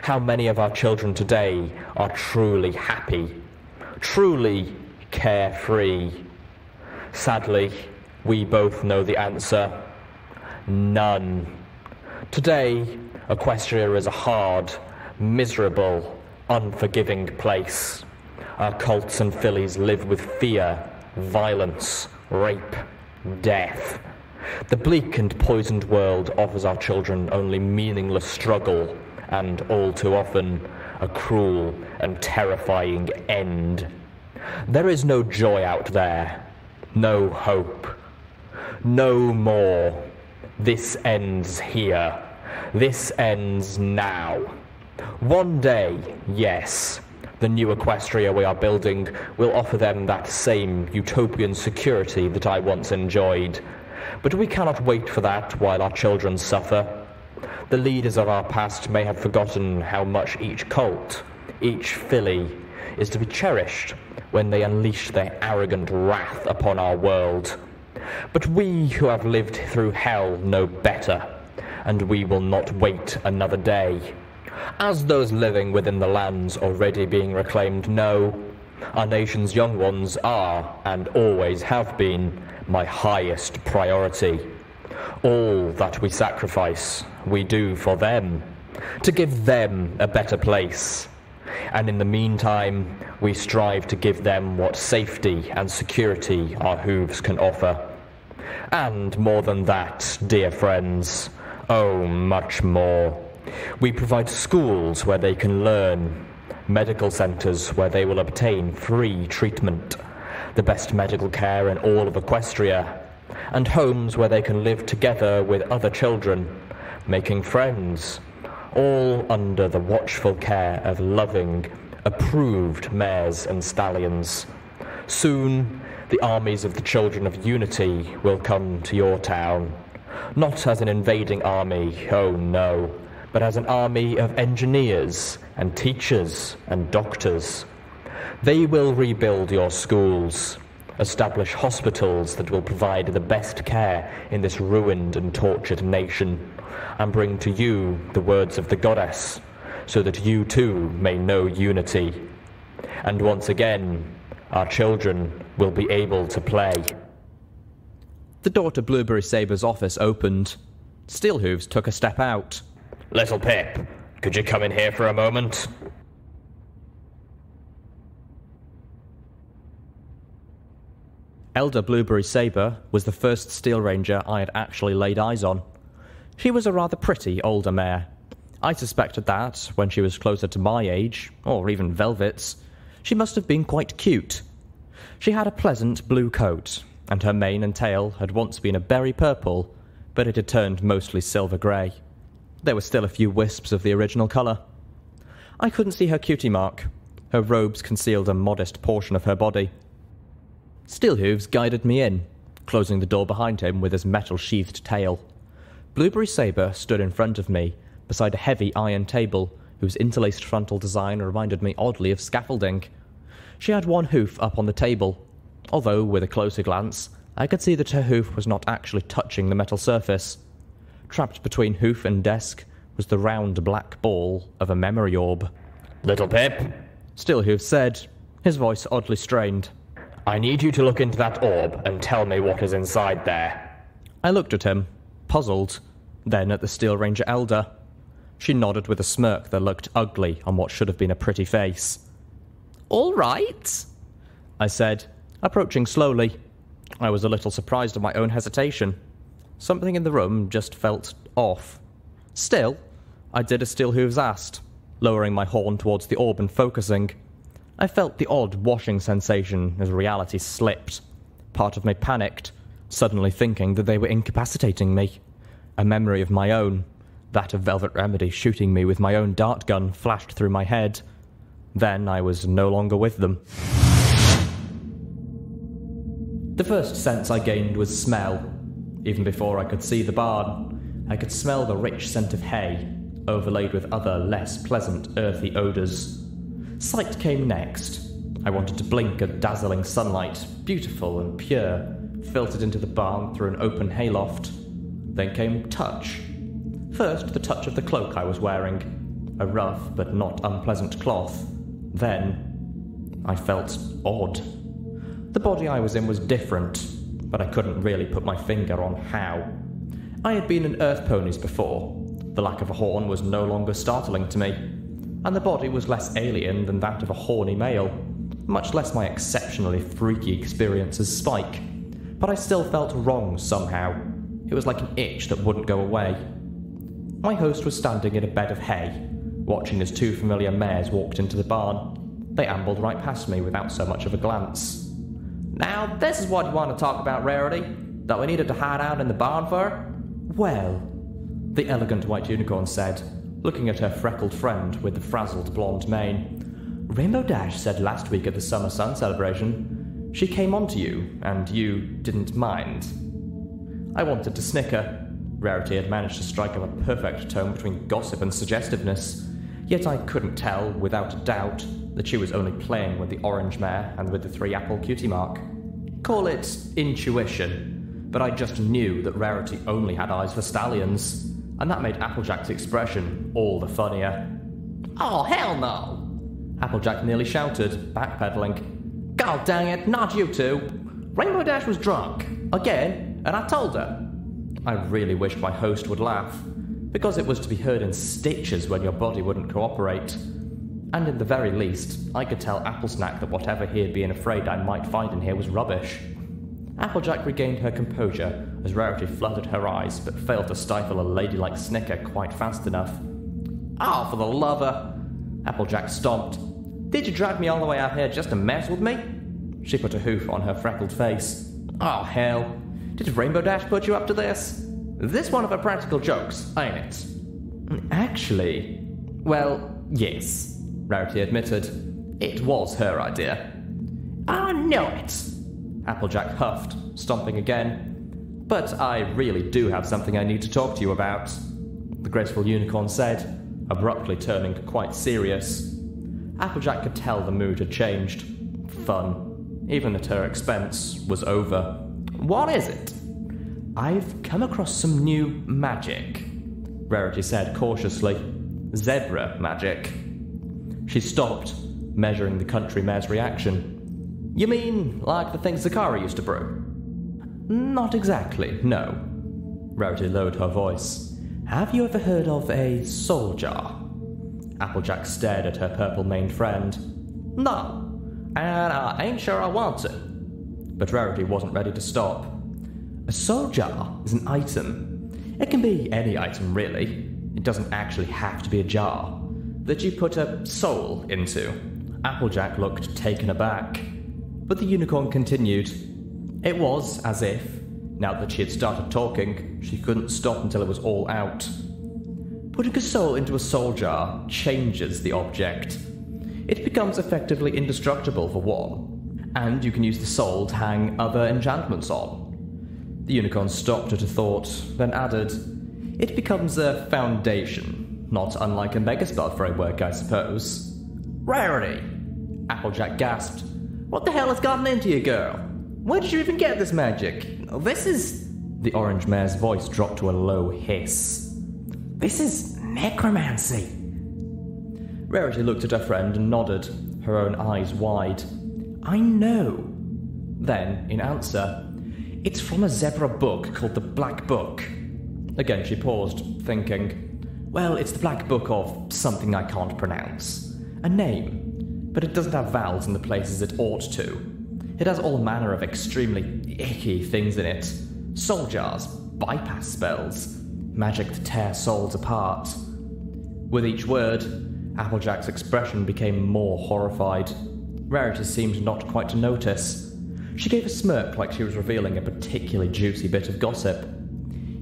how many of our children today are truly happy, truly carefree? Sadly, we both know the answer. None. Today, Equestria is a hard, miserable, unforgiving place. Our colts and fillies live with fear, violence, rape, death. The bleak and poisoned world offers our children only meaningless struggle, and all too often, a cruel and terrifying end. There is no joy out there, no hope, no more. This ends here. This ends now. One day, yes, the new Equestria we are building will offer them that same utopian security that I once enjoyed. But we cannot wait for that while our children suffer. The leaders of our past may have forgotten how much each colt, each filly, is to be cherished when they unleash their arrogant wrath upon our world. But we who have lived through hell know better, and we will not wait another day. As those living within the lands already being reclaimed know, our nation's young ones are, and always have been, my highest priority. All that we sacrifice, we do for them, to give them a better place. And in the meantime, we strive to give them what safety and security our hooves can offer. And more than that, dear friends, oh, much more. We provide schools where they can learn, medical centres where they will obtain free treatment, the best medical care in all of Equestria, and homes where they can live together with other children, making friends, all under the watchful care of loving, approved mares and stallions. Soon, the armies of the Children of Unity will come to your town. Not as an invading army, oh no, but as an army of engineers and teachers and doctors. They will rebuild your schools, establish hospitals that will provide the best care in this ruined and tortured nation, and bring to you the words of the goddess, so that you too may know unity. And once again, our children will be able to play. The door to Blueberry Sabre's office opened. Steel Hooves took a step out. Little Pip, could you come in here for a moment? Elder Blueberry Sabre was the first Steel Ranger I had actually laid eyes on. She was a rather pretty older mare. I suspected that, when she was closer to my age, or even Velvet's, she must have been quite cute. She had a pleasant blue coat, and her mane and tail had once been a berry purple, but it had turned mostly silver-grey. There were still a few wisps of the original colour. I couldn't see her cutie mark. Her robes concealed a modest portion of her body. Steel Hooves guided me in, closing the door behind him with his metal-sheathed tail. Blueberry Sabre stood in front of me, beside a heavy iron table, whose interlaced frontal design reminded me oddly of scaffolding. She had one hoof up on the table, although, with a closer glance, I could see that her hoof was not actually touching the metal surface. Trapped between hoof and desk was the round black ball of a memory orb. "Little Pip," Steel Hooves said, his voice oddly strained. "I need you to look into that orb and tell me what is inside there." I looked at him, puzzled, then at the Steel Ranger Elder. She nodded with a smirk that looked ugly on what should have been a pretty face. "All right," I said, approaching slowly. I was a little surprised at my own hesitation. Something in the room just felt off. Still, I did as Steel Hooves asked, lowering my horn towards the orb and focusing. I felt the odd washing sensation as reality slipped. Part of me panicked, suddenly thinking that they were incapacitating me. A memory of my own, that of Velvet Remedy shooting me with my own dart gun, flashed through my head. Then I was no longer with them. The first sense I gained was smell. Even before I could see the barn, I could smell the rich scent of hay, overlaid with other less pleasant earthy odours. Sight came next. I wanted to blink at dazzling sunlight, beautiful and pure, filtered into the barn through an open hayloft. Then came touch. First, the touch of the cloak I was wearing, a rough but not unpleasant cloth. Then, I felt odd. The body I was in was different, but I couldn't really put my finger on how. I had been in earth ponies before. The lack of a horn was no longer startling to me, and the body was less alien than that of a horny male, much less my exceptionally freaky experience as Spike. But I still felt wrong somehow. It was like an itch that wouldn't go away. My host was standing in a bed of hay, watching as two familiar mares walked into the barn. They ambled right past me without so much of a glance. "Now, this is what you want to talk about, Rarity? That we needed to hide out in the barn for?" "Well," the elegant white unicorn said, looking at her freckled friend with the frazzled blonde mane. "Rainbow Dash said last week at the Summer Sun celebration, she came on to you, and you didn't mind." I wanted to snicker. Rarity had managed to strike up a perfect tone between gossip and suggestiveness, yet I couldn't tell, without a doubt, that she was only playing with the orange mare and with the 3-apple cutie mark. Call it intuition, but I just knew that Rarity only had eyes for stallions, and that made Applejack's expression all the funnier. "Oh, hell no!" Applejack nearly shouted, backpedaling. "God dang it, not you two! Rainbow Dash was drunk, again, and I told her." I really wished my host would laugh, because it was to be heard in stitches when your body wouldn't cooperate. And in the very least, I could tell Applesnack that whatever he had been afraid I might find in here was rubbish. Applejack regained her composure as Rarity fluttered her eyes but failed to stifle a ladylike snicker quite fast enough. "Oh, for the lover!" Applejack stomped. "Did you drag me all the way out here just to mess with me?" She put a hoof on her freckled face. "Oh, hell! Did Rainbow Dash put you up to this? This one of her practical jokes, ain't it?" "Actually, well, yes," Rarity admitted. "It was her idea." "I know it!" Applejack huffed, stomping again. "But I really do have something I need to talk to you about," the graceful unicorn said, abruptly turning quite serious. Applejack could tell the mood had changed. Fun, even at her expense, was over. "What is it?" "I've come across some new magic," Rarity said cautiously. "Zebra magic." She stopped, measuring the country mare's reaction. "You mean, like the things Zakara used to brew?" "Not exactly, no." Rarity lowered her voice. "Have you ever heard of a soul jar?" Applejack stared at her purple-maned friend. "No, and I ain't sure I want to." but Rarity wasn't ready to stop. A soul jar is an item. It can be any item, really. It doesn't actually have to be a jar that you put a soul into. Applejack looked taken aback, but the unicorn continued. It was as if, now that she had started talking, she couldn't stop until it was all out. Putting a soul into a soul jar changes the object. It becomes effectively indestructible for one, and you can use the soul to hang other enchantments on. The unicorn stopped at a thought, then added, it becomes a foundation, not unlike a megaspell framework, I suppose. Rarity! Applejack gasped. What the hell has gotten into you, girl? Where did you even get this magic? This is... The orange mare's voice dropped to a low hiss. This is necromancy. Rarity looked at her friend and nodded, her own eyes wide. I know. Then, in answer, it's from a zebra book called the Black Book. Again she paused, thinking, well, it's the Black Book of something I can't pronounce. A name, but it doesn't have vowels in the places it ought to. It has all manner of extremely icky things in it. Soul jars, bypass spells, magic to tear souls apart. With each word, Applejack's expression became more horrified. Rarity seemed not quite to notice. She gave a smirk like she was revealing a particularly juicy bit of gossip.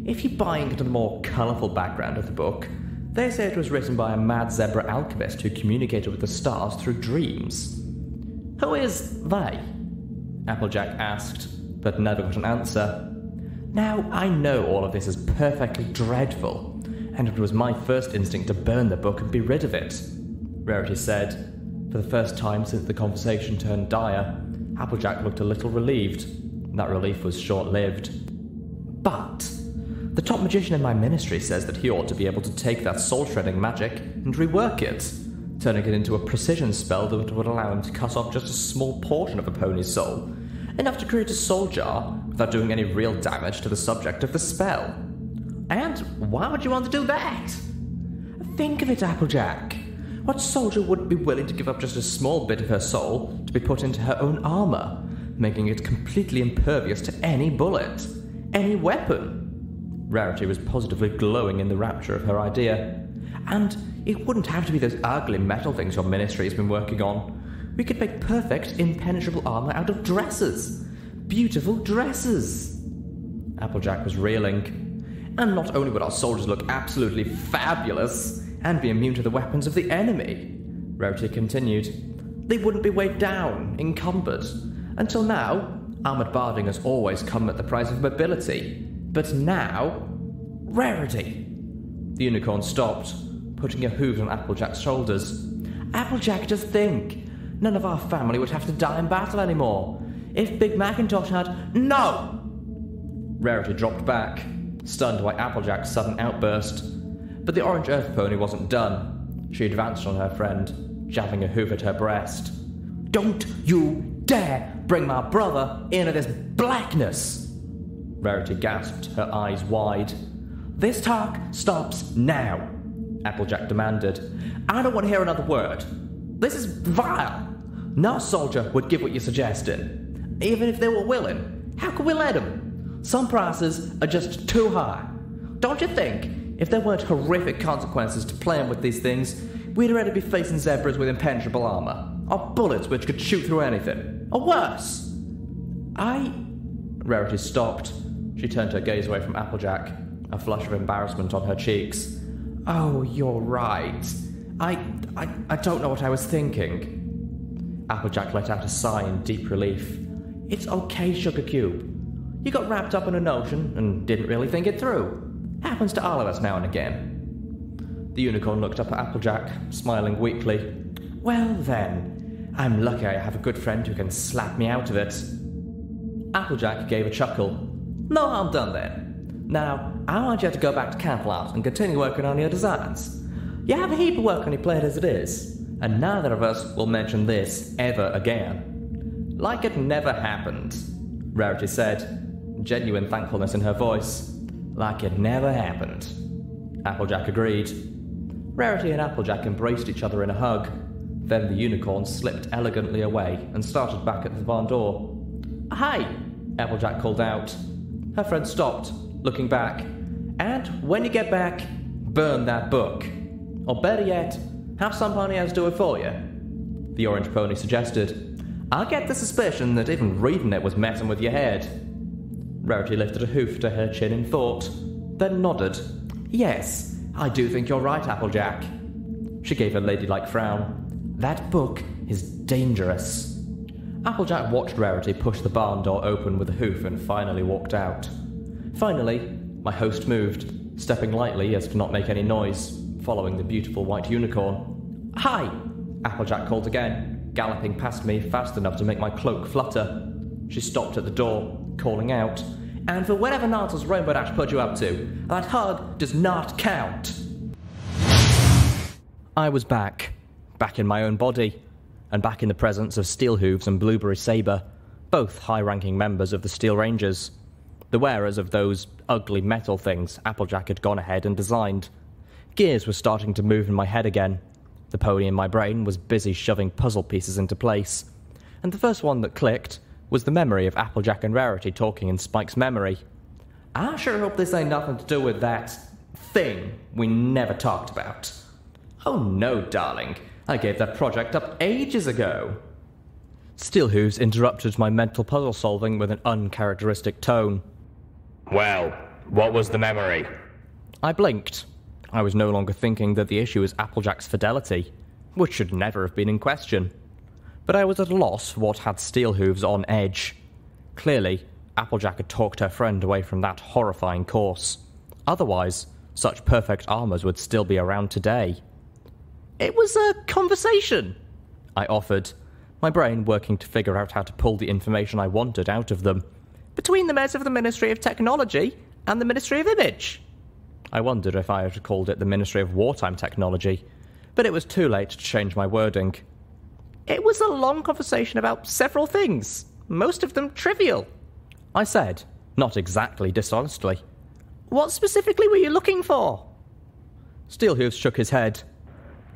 If you buy into the more colourful background of the book, they say it was written by a mad zebra alchemist who communicated with the stars through dreams. Who is they? Applejack asked, but never got an answer. Now, I know all of this is perfectly dreadful, and it was my first instinct to burn the book and be rid of it, Rarity said. For the first time since the conversation turned dire, Applejack looked a little relieved. That relief was short-lived. But the top magician in my ministry says that he ought to be able to take that soul-shredding magic and rework it, turning it into a precision spell that would allow him to cut off just a small portion of a pony's soul, enough to create a soul jar without doing any real damage to the subject of the spell. And why would you want to do that? Think of it, Applejack. What soldier wouldn't be willing to give up just a small bit of her soul to be put into her own armor, making it completely impervious to any bullet, any weapon? Rarity was positively glowing in the rapture of her idea. And it wouldn't have to be those ugly metal things your ministry has been working on. We could make perfect, impenetrable armor out of dresses. Beautiful dresses. Applejack was reeling. And not only would our soldiers look absolutely fabulous and be immune to the weapons of the enemy, Rarity continued, they wouldn't be weighed down, encumbered. Until now, armored barding has always come at the price of mobility. But now, Rarity. The unicorn stopped, putting her hooves on Applejack's shoulders. Applejack, just think. None of our family would have to die in battle anymore. If Big Macintosh had... No! Rarity dropped back, stunned by Applejack's sudden outburst. But the orange earth pony wasn't done. She advanced on her friend, jabbing a hoof at her breast. Don't you dare bring my brother into this blackness! Rarity gasped, her eyes wide. This talk stops now, Applejack demanded. I don't want to hear another word. This is vile. No soldier would give what you're suggesting. Even if they were willing, how could we let them? Some prices are just too high. Don't you think, if there weren't horrific consequences to playing with these things, we'd already be facing zebras with impenetrable armor, or bullets which could shoot through anything, or worse? Rarity stopped. She turned her gaze away from Applejack, a flush of embarrassment on her cheeks. Oh, you're right. I don't know what I was thinking. Applejack let out a sigh in deep relief. It's okay, Sugar Cube. You got wrapped up in a notion and didn't really think it through. Happens to all of us now and again. The unicorn looked up at Applejack, smiling weakly. Well then, I'm lucky I have a good friend who can slap me out of it. Applejack gave a chuckle. No harm done then. Now, I want you to go back to Canterlot and continue working on your designs. You have a heap of work on your plate as it is, and neither of us will mention this ever again. Like it never happened, Rarity said, genuine thankfulness in her voice. Like it never happened, Applejack agreed. Rarity and Applejack embraced each other in a hug. Then the unicorn slipped elegantly away and started back at the barn door. "Hi!" Applejack called out. Her friend stopped, looking back. "And when you get back, burn that book. Or better yet, have somebody else do it for you," the orange pony suggested. "I get the suspicion that even reading it was messing with your head." Rarity lifted a hoof to her chin in thought, then nodded. "Yes, I do think you're right, Applejack." She gave a ladylike frown. "That book is dangerous." Applejack watched Rarity push the barn door open with a hoof and finally walked out. Finally, my host moved, stepping lightly as to not make any noise, following the beautiful white unicorn. "Hi!" Applejack called again, galloping past me fast enough to make my cloak flutter. She stopped at the door, calling out, "And for whatever nonsense Rainbow Dash put you up to, that hug does not count!" I was back in my own body, and back in the presence of Steel Hooves and Blueberry Sabre, both high-ranking members of the Steel Rangers, the wearers of those ugly metal things Applejack had gone ahead and designed. Gears were starting to move in my head again. The pony in my brain was busy shoving puzzle pieces into place, and the first one that clicked was the memory of Applejack and Rarity talking in Spike's memory. "I sure hope this ain't nothing to do with that thing we never talked about." "Oh no, darling. I gave that project up ages ago." Steel Hooves interrupted my mental puzzle solving with an uncharacteristic tone. "Well, what was the memory?" I blinked. I was no longer thinking that the issue is Applejack's fidelity, which should never have been in question. But I was at a loss what had Steel Hooves on edge. Clearly, Applejack had talked her friend away from that horrifying course. Otherwise, such perfect armors would still be around today. "It was a conversation," I offered, my brain working to figure out how to pull the information I wanted out of them. "Between the heads of the Ministry of Technology and the Ministry of Image." I wondered if I had called it the Ministry of Wartime Technology, but it was too late to change my wording. "It was a long conversation about several things, most of them trivial," I said, not exactly dishonestly. "What specifically were you looking for?" Steel Hooves shook his head.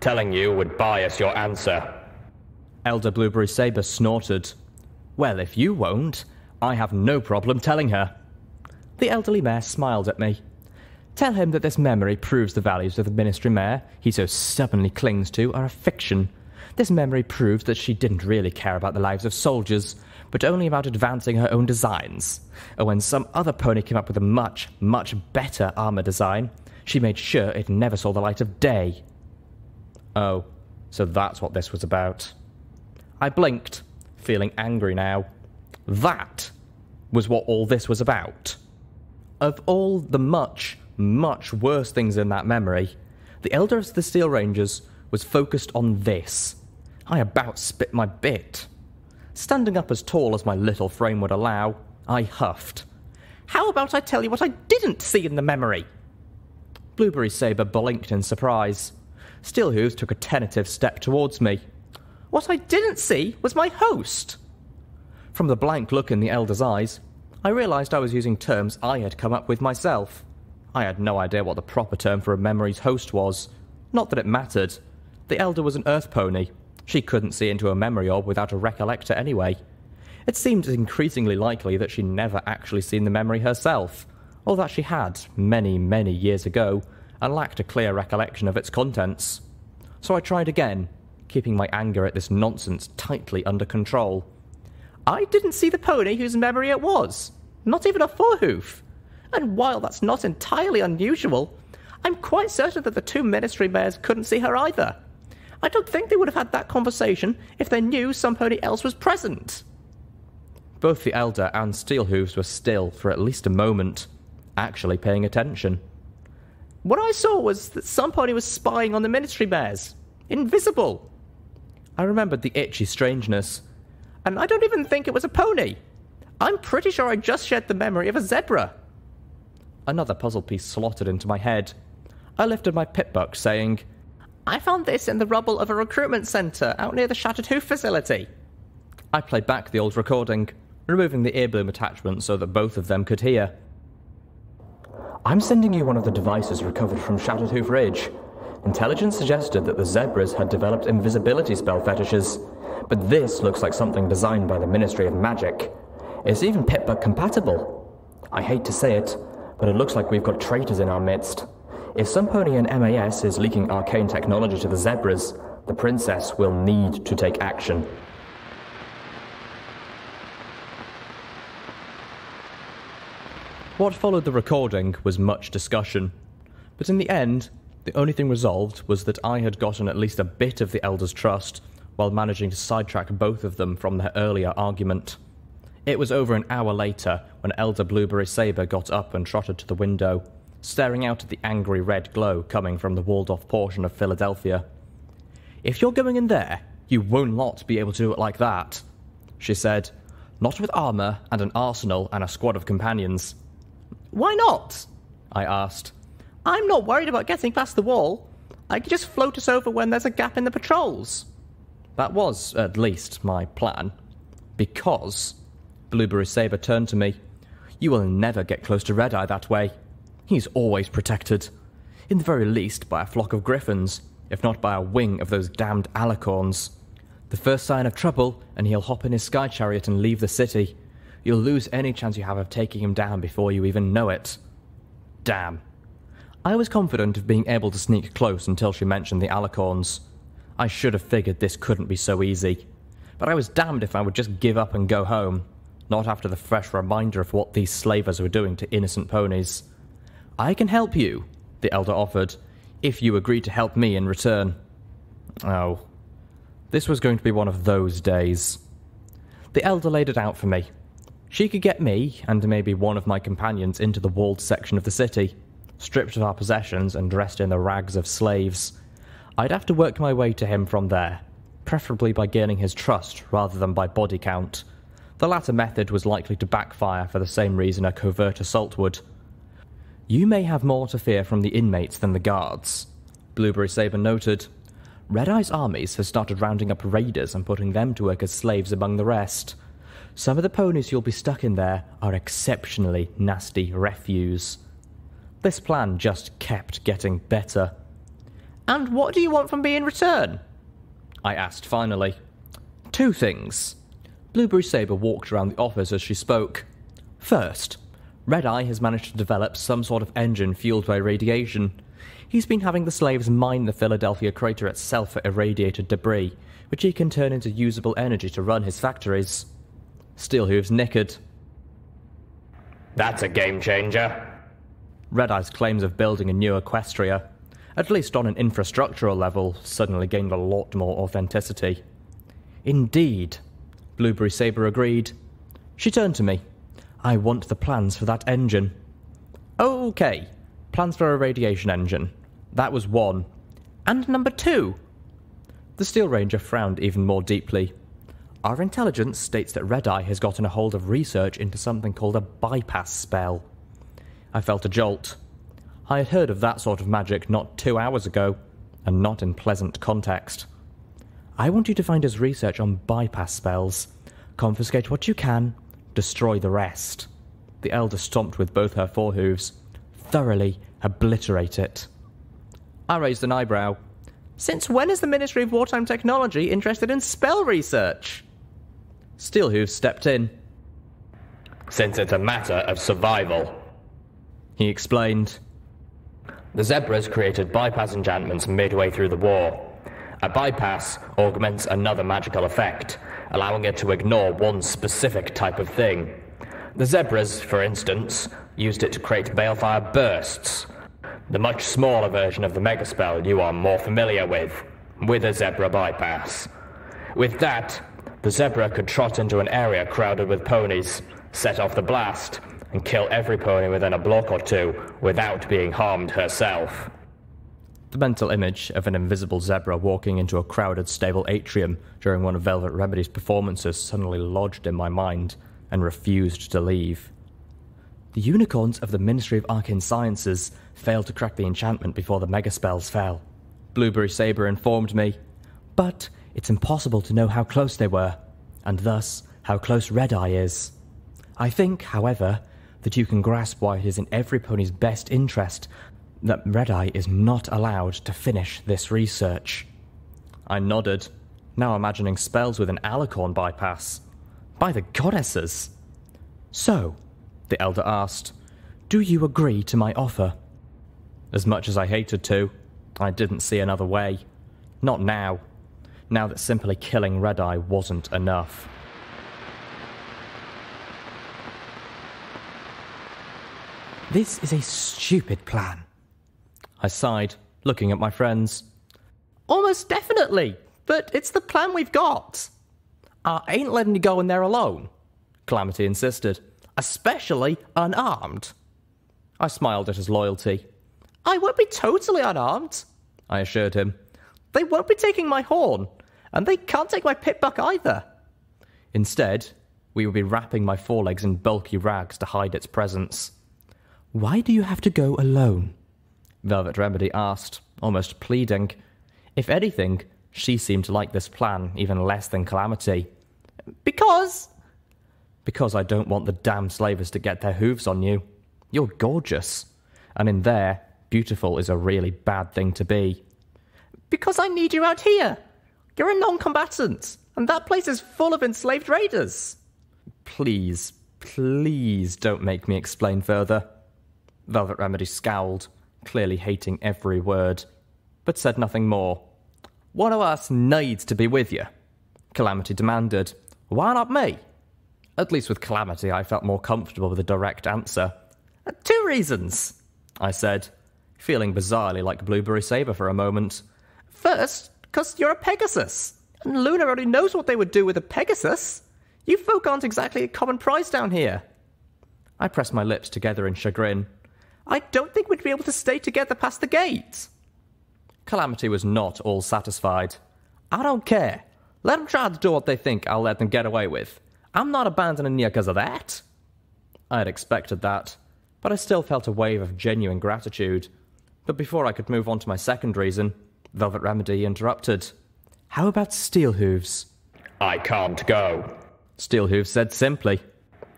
"Telling you would bias your answer." Elder Blueberry Sabre snorted. "Well, if you won't, I have no problem telling her." The elderly mare smiled at me. "Tell him that this memory proves the values of the Ministry Mare he so stubbornly clings to are a fiction. This memory proves that she didn't really care about the lives of soldiers, but only about advancing her own designs. And when some other pony came up with a much, much better armor design, she made sure it never saw the light of day." Oh, so that's what this was about. I blinked, feeling angry now. That was what all this was about. Of all the much, much worse things in that memory, the Elder of the Steel Rangers was focused on this. I about spit my bit. Standing up as tall as my little frame would allow, I huffed. "How about I tell you what I didn't see in the memory?" Blueberry Sabre blinked in surprise. Steel Hooves took a tentative step towards me. "What I didn't see was my host." From the blank look in the elder's eyes, I realized I was using terms I had come up with myself. I had no idea what the proper term for a memory's host was. Not that it mattered. The elder was an earth pony. She couldn't see into a memory orb without a recollector anyway. It seemed increasingly likely that she never actually seen the memory herself, or that she had, many, many years ago, and lacked a clear recollection of its contents. So I tried again, keeping my anger at this nonsense tightly under control. "I didn't see the pony whose memory it was, not even a forehoof. And while that's not entirely unusual, I'm quite certain that the two ministry mares couldn't see her either. I don't think they would have had that conversation if they knew somebody else was present." Both the elder and Steel Hooves were still, for at least a moment, actually paying attention. "What I saw was that somebody was spying on the ministry mares. Invisible." I remembered the itchy strangeness. "And I don't even think it was a pony. I'm pretty sure I just shared the memory of a zebra." Another puzzle piece slotted into my head. I lifted my Pip-Buck, saying, "I found this in the rubble of a recruitment centre out near the Shattered Hoof facility." I played back the old recording, removing the earbloom attachment so that both of them could hear. "I'm sending you one of the devices recovered from Shattered Hoof Ridge. Intelligence suggested that the zebras had developed invisibility spell fetishes, but this looks like something designed by the Ministry of Magic. It's even Pip-Buck compatible. I hate to say it, but it looks like we've got traitors in our midst. If some pony in MAS is leaking arcane technology to the zebras, the princess will need to take action. What followed the recording was much discussion, but in the end, the only thing resolved was that I had gotten at least a bit of the Elders' trust while managing to sidetrack both of them from their earlier argument. It was over an hour later when Elder Blueberry Sabre got up and trotted to the window, staring out at the angry red glow coming from the walled-off portion of Fillydelphia. "If you're going in there, you won't lot be able to do it like that," she said. "Not with armour and an arsenal and a squad of companions." "Why not?" I asked. "I'm not worried about getting past the wall. I can just float us over when there's a gap in the patrols." That was, at least, my plan. Because, Blueberry Sabre turned to me, "You will never get close to Red Eye that way. He's always protected. In the very least by a flock of griffins, if not by a wing of those damned alicorns. The first sign of trouble, and he'll hop in his sky chariot and leave the city. You'll lose any chance you have of taking him down before you even know it." Damn. I was confident of being able to sneak close until she mentioned the alicorns. I should have figured this couldn't be so easy. But I was damned if I would just give up and go home, not after the fresh reminder of what these slavers were doing to innocent ponies. "I can help you," the elder offered, "if you agree to help me in return." Oh. This was going to be one of those days. The elder laid it out for me. She could get me, and maybe one of my companions, into the walled section of the city, stripped of our possessions and dressed in the rags of slaves. I'd have to work my way to him from there, preferably by gaining his trust rather than by body count. The latter method was likely to backfire for the same reason a covert assault would. "You may have more to fear from the inmates than the guards," Blueberry Sabre noted. "Red Eye's armies have started rounding up raiders and putting them to work as slaves among the rest. Some of the ponies you'll be stuck in there are exceptionally nasty refuse." This plan just kept getting better. "And what do you want from me in return?" I asked finally. "Two things." Blueberry Sabre walked around the office as she spoke. "First, Red Eye has managed to develop some sort of engine fueled by radiation. He's been having the slaves mine the Fillydelphia crater itself for irradiated debris, which he can turn into usable energy to run his factories." Steel Hooves nickered. "That's a game changer." Red Eye's claims of building a new Equestria, at least on an infrastructural level, suddenly gained a lot more authenticity. "Indeed," Blueberry Sabre agreed. She turned to me. "I want the plans for that engine." "Okay, plans for a radiation engine." That was one. "And number two?" The Steel Ranger frowned even more deeply. "Our intelligence states that Red Eye has gotten a hold of research into something called a bypass spell." I felt a jolt. I had heard of that sort of magic not 2 hours ago, and not in pleasant context. "I want you to find his research on bypass spells. Confiscate what you can, destroy the rest." The elder stomped with both her forehooves. "Thoroughly obliterate it." I raised an eyebrow. "Since when is the Ministry of Wartime Technology interested in spell research?" Steelhooves stepped in. "Since it's a matter of survival," he explained. "The zebras created bypass enchantments midway through the war. A bypass augments another magical effect, allowing it to ignore one specific type of thing. The zebras, for instance, used it to create balefire bursts, the much smaller version of the megaspell you are more familiar with a zebra bypass. With that, the zebra could trot into an area crowded with ponies, set off the blast, and kill every pony within a block or two without being harmed herself." The mental image of an invisible zebra walking into a crowded stable atrium during one of Velvet Remedy's performances suddenly lodged in my mind and refused to leave. "The unicorns of the Ministry of Arcane Sciences failed to crack the enchantment before the megaspells fell," Blueberry Sabre informed me, "but it's impossible to know how close they were, and thus how close Red Eye is. I think, however, that you can grasp why it is in every pony's best interest that Red Eye is not allowed to finish this research." I nodded, now imagining spells with an alicorn bypass. By the goddesses! So, the elder asked, do you agree to my offer? As much as I hated to, I didn't see another way. Not now. Now that simply killing Red Eye wasn't enough. This is a stupid plan, I sighed, looking at my friends. Almost definitely, but it's the plan we've got. I ain't letting you go in there alone, Calamity insisted, especially unarmed. I smiled at his loyalty. I won't be totally unarmed, I assured him. They won't be taking my horn, and they can't take my Pip-Buck either. Instead, we would be wrapping my forelegs in bulky rags to hide its presence. Why do you have to go alone? Velvet Remedy asked, almost pleading. If anything, she seemed to like this plan even less than Calamity. Because? Because I don't want the damn slavers to get their hooves on you. You're gorgeous. And in there, beautiful is a really bad thing to be. Because I need you out here. You're a non-combatant, and that place is full of enslaved raiders. Please, please don't make me explain further. Velvet Remedy scowled, clearly hating every word, but said nothing more. One of us needs to be with you, Calamity demanded. Why not me? At least with Calamity, I felt more comfortable with a direct answer. 2 reasons, I said, feeling bizarrely like Blueberry Sabre for a moment. First, because you're a Pegasus, and Luna already knows what they would do with a Pegasus. You folk aren't exactly a common prize down here. I pressed my lips together in chagrin. I don't think we'd be able to stay together past the gate. Calamity was not all satisfied. I don't care. Let them try to do what they think I'll let them get away with. I'm not abandoning you because of that. I had expected that, but I still felt a wave of genuine gratitude. But before I could move on to my second reason, Velvet Remedy interrupted. How about Steel Hooves? I can't go, Steel Hooves said simply.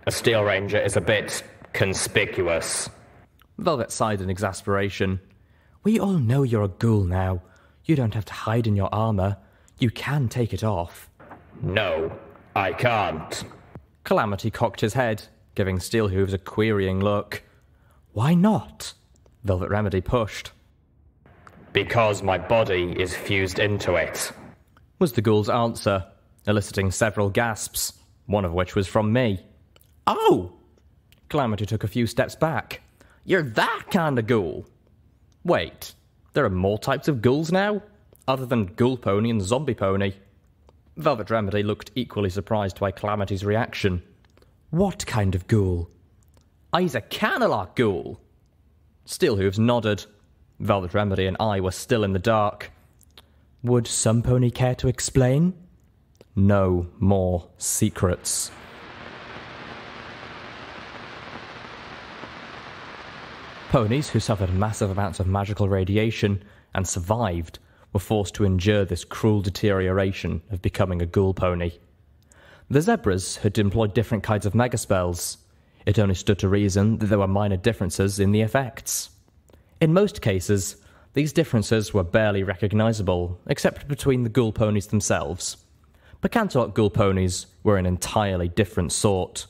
A Steel Ranger is a bit conspicuous. Velvet sighed in exasperation. We all know you're a ghoul now. You don't have to hide in your armor. You can take it off. No, I can't. Calamity cocked his head, giving Steel Hooves a querying look. Why not? Velvet Remedy pushed. Because my body is fused into it, was the ghoul's answer, eliciting several gasps, one of which was from me. Oh! Calamity took a few steps back. You're that kind of ghoul. Wait, there are more types of ghouls now? Other than ghoul pony and zombie pony. Velvet Remedy looked equally surprised by Calamity's reaction. What kind of ghoul? He's a Canterlot ghoul. Steel Hooves nodded. Velvet Remedy and I were still in the dark. Would some pony care to explain? No more secrets. Ponies who suffered massive amounts of magical radiation and survived were forced to endure this cruel deterioration of becoming a ghoul pony. The zebras had employed different kinds of megaspells. It only stood to reason that there were minor differences in the effects. In most cases, these differences were barely recognizable, except between the ghoul ponies themselves. But Canterlot ghoul ponies were an entirely different sort,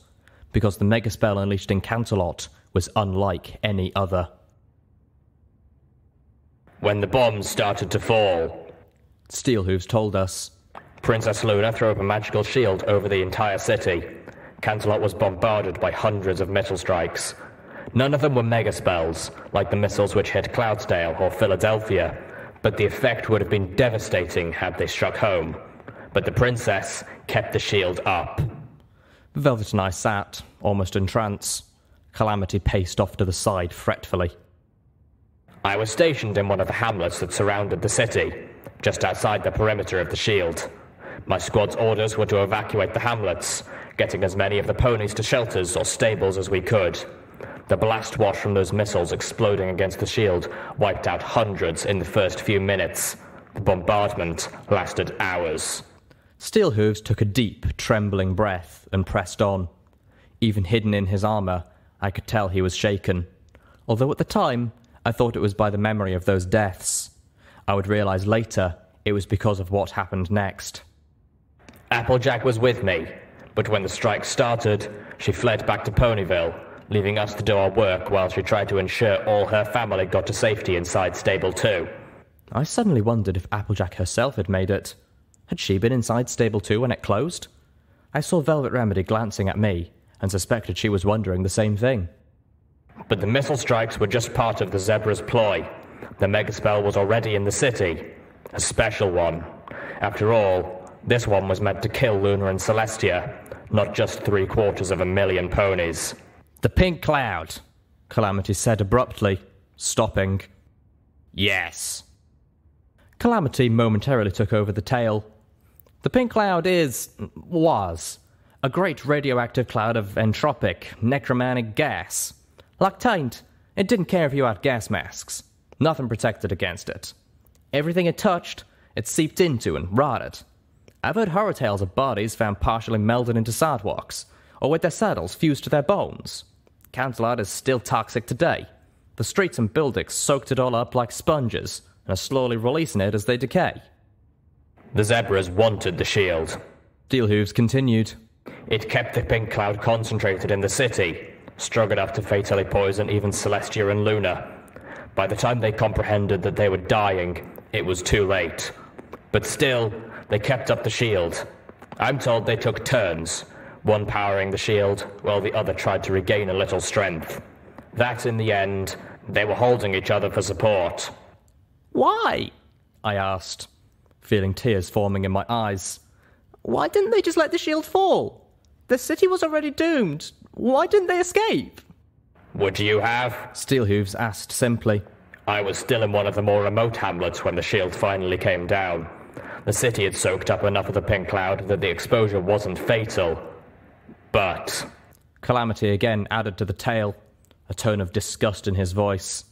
because the megaspell unleashed in Canterlot was unlike any other. When the bombs started to fall, Steel Hooves told us, Princess Luna threw up a magical shield over the entire city. Canterlot was bombarded by hundreds of missile strikes. None of them were mega spells, like the missiles which hit Cloudsdale or Fillydelphia, but the effect would have been devastating had they struck home. But the princess kept the shield up. Velvet and I sat, almost in trance. Calamity paced off to the side fretfully. I was stationed in one of the hamlets that surrounded the city, just outside the perimeter of the shield. My squad's orders were to evacuate the hamlets, getting as many of the ponies to shelters or stables as we could. The blast wash from those missiles exploding against the shield wiped out hundreds in the first few minutes. The bombardment lasted hours. Steel Hooves took a deep, trembling breath and pressed on. Even hidden in his armor, I could tell he was shaken, although at the time I thought it was by the memory of those deaths. I would realize later it was because of what happened next. Applejack was with me, but when the strike started, she fled back to Ponyville, leaving us to do our work while she tried to ensure all her family got to safety inside Stable 2. I suddenly wondered if Applejack herself had made it. Had she been inside Stable 2 when it closed? I saw Velvet Remedy glancing at me, and suspected she was wondering the same thing. But the missile strikes were just part of the Zebra's ploy. The megaspell was already in the city. A special one. After all, this one was meant to kill Luna and Celestia, not just 750,000 ponies. The Pink Cloud, Calamity said abruptly, stopping. Yes. Calamity momentarily took over the tale. The Pink Cloud was a great radioactive cloud of entropic, necromantic gas. Like taint, it didn't care if you had gas masks. Nothing protected against it. Everything it touched, it seeped into and rotted. I've heard horror tales of bodies found partially melted into sidewalks, or with their saddles fused to their bones. Canterlot is still toxic today. The streets and buildings soaked it all up like sponges, and are slowly releasing it as they decay. The Zebras wanted the shield, Steel Hooves continued. It kept the Pink Cloud concentrated in the city, strong enough to fatally poison even Celestia and Luna. By the time they comprehended that they were dying, it was too late. But still, they kept up the shield. I'm told they took turns, one powering the shield while the other tried to regain a little strength. That, in the end, they were holding each other for support. Why? I asked, feeling tears forming in my eyes. Why didn't they just let the shield fall? The city was already doomed. Why didn't they escape? Would you have? Steel Hooves asked simply. I was still in one of the more remote hamlets when the shield finally came down. The city had soaked up enough of the Pink Cloud that the exposure wasn't fatal. But... Calamity again added to the tale, a tone of disgust in his voice.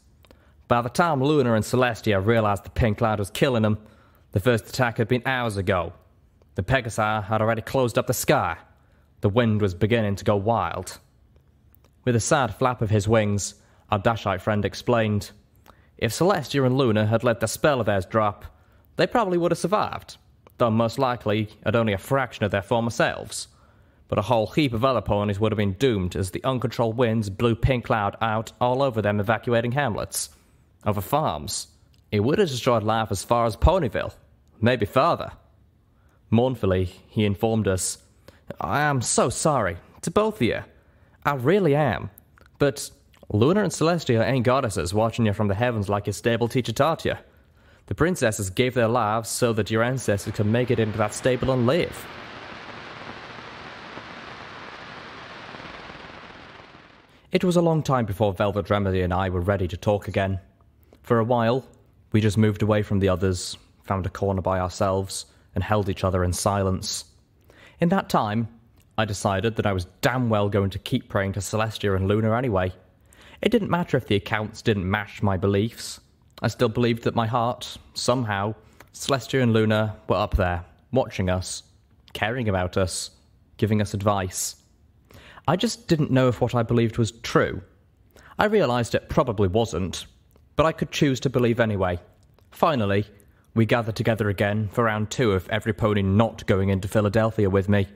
By the time Luna and Celestia realized the Pink Cloud was killing them, the first attack had been hours ago. The Pegasi had already closed up the sky. The wind was beginning to go wild. With a sad flap of his wings, our Dashite friend explained. If Celestia and Luna had let the spell of theirs drop, they probably would have survived, though most likely at only a fraction of their former selves. But a whole heap of other ponies would have been doomed as the uncontrolled winds blew Pink Cloud out all over them, evacuating hamlets, over farms. It would have destroyed life as far as Ponyville, maybe farther. Mournfully, he informed us, I am so sorry to both of you. I really am. But Luna and Celestia ain't goddesses watching you from the heavens like your stable teacher taught you. The princesses gave their lives so that your ancestors could make it into that stable and live. It was a long time before Velvet Remedy and I were ready to talk again. For a while, we just moved away from the others, found a corner by ourselves, and held each other in silence. In that time, I decided that I was damn well going to keep praying to Celestia and Luna anyway. It didn't matter if the accounts didn't match my beliefs. I still believed that my heart, somehow, Celestia and Luna were up there, watching us, caring about us, giving us advice. I just didn't know if what I believed was true. I realized it probably wasn't, but I could choose to believe anyway. Finally, we gathered together again for round 2 of every pony not going into Fillydelphia with me.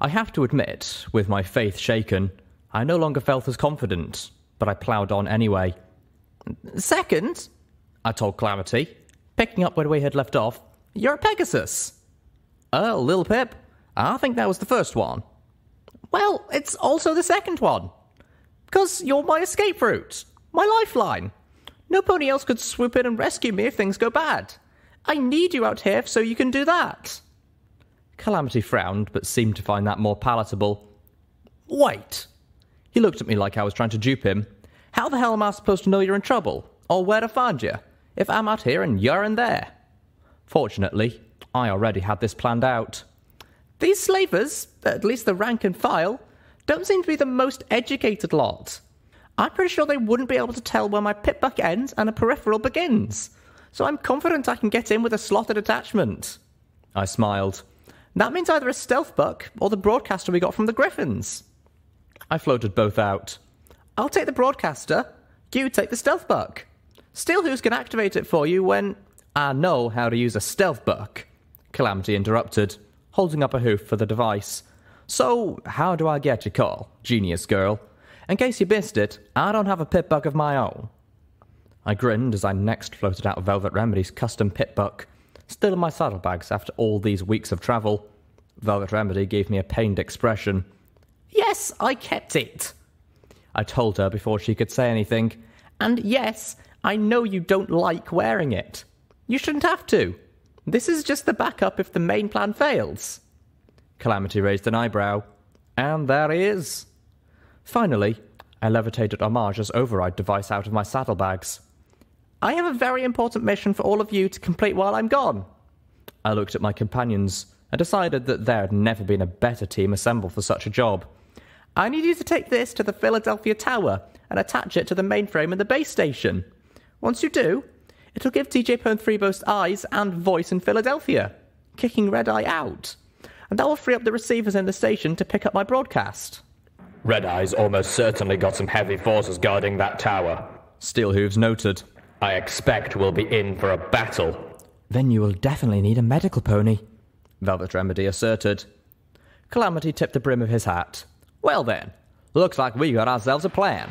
I have to admit, with my faith shaken, I no longer felt as confident, but I ploughed on anyway. Second, I told Calamity, picking up where we had left off, you're a Pegasus. Oh, little Pip, I think that was the first one. Well, it's also the second one. Because you're my escape route, my lifeline. No pony else could swoop in and rescue me if things go bad. I need you out here so you can do that. Calamity frowned, but seemed to find that more palatable. Wait! He looked at me like I was trying to dupe him. How the hell am I supposed to know you're in trouble, or where to find you, if I'm out here and you're in there? Fortunately, I already had this planned out. These slavers, at least the rank and file, don't seem to be the most educated lot. I'm pretty sure they wouldn't be able to tell where my Pip-Buck ends and a peripheral begins, so I'm confident I can get in with a slotted attachment. I smiled. That means either a stealth buck or the broadcaster we got from the Griffins. I floated both out. I'll take the broadcaster. You take the stealth buck. Steel Hooves can activate it for you when... I know how to use a stealth buck, Calamity interrupted, holding up a hoof for the device. So, how do I get your call, genius girl? In case you missed it, I don't have a Pip-Buck of my own. I grinned as I next floated out Velvet Remedy's custom Pip-Buck, still in my saddlebags after all these weeks of travel. Velvet Remedy gave me a pained expression. Yes, I kept it, I told her before she could say anything. And yes, I know you don't like wearing it. You shouldn't have to. This is just the backup if the main plan fails. Calamity raised an eyebrow. And there he is. Finally, I levitated Homage's override device out of my saddlebags. I have a very important mission for all of you to complete while I'm gone. I looked at my companions and decided that there had never been a better team assembled for such a job. I need you to take this to the Fillydelphia Tower and attach it to the mainframe in the base station. Once you do, it'll give TJ Pone 3 both eyes and voice in Fillydelphia, kicking Red Eye out. And that will free up the receivers in the station to pick up my broadcast. Red Eye's almost certainly got some heavy forces guarding that tower, Steel Hooves noted. I expect we'll be in for a battle. Then you will definitely need a medical pony, Velvet Remedy asserted. Calamity tipped the brim of his hat. Well then, looks like we got ourselves a plan.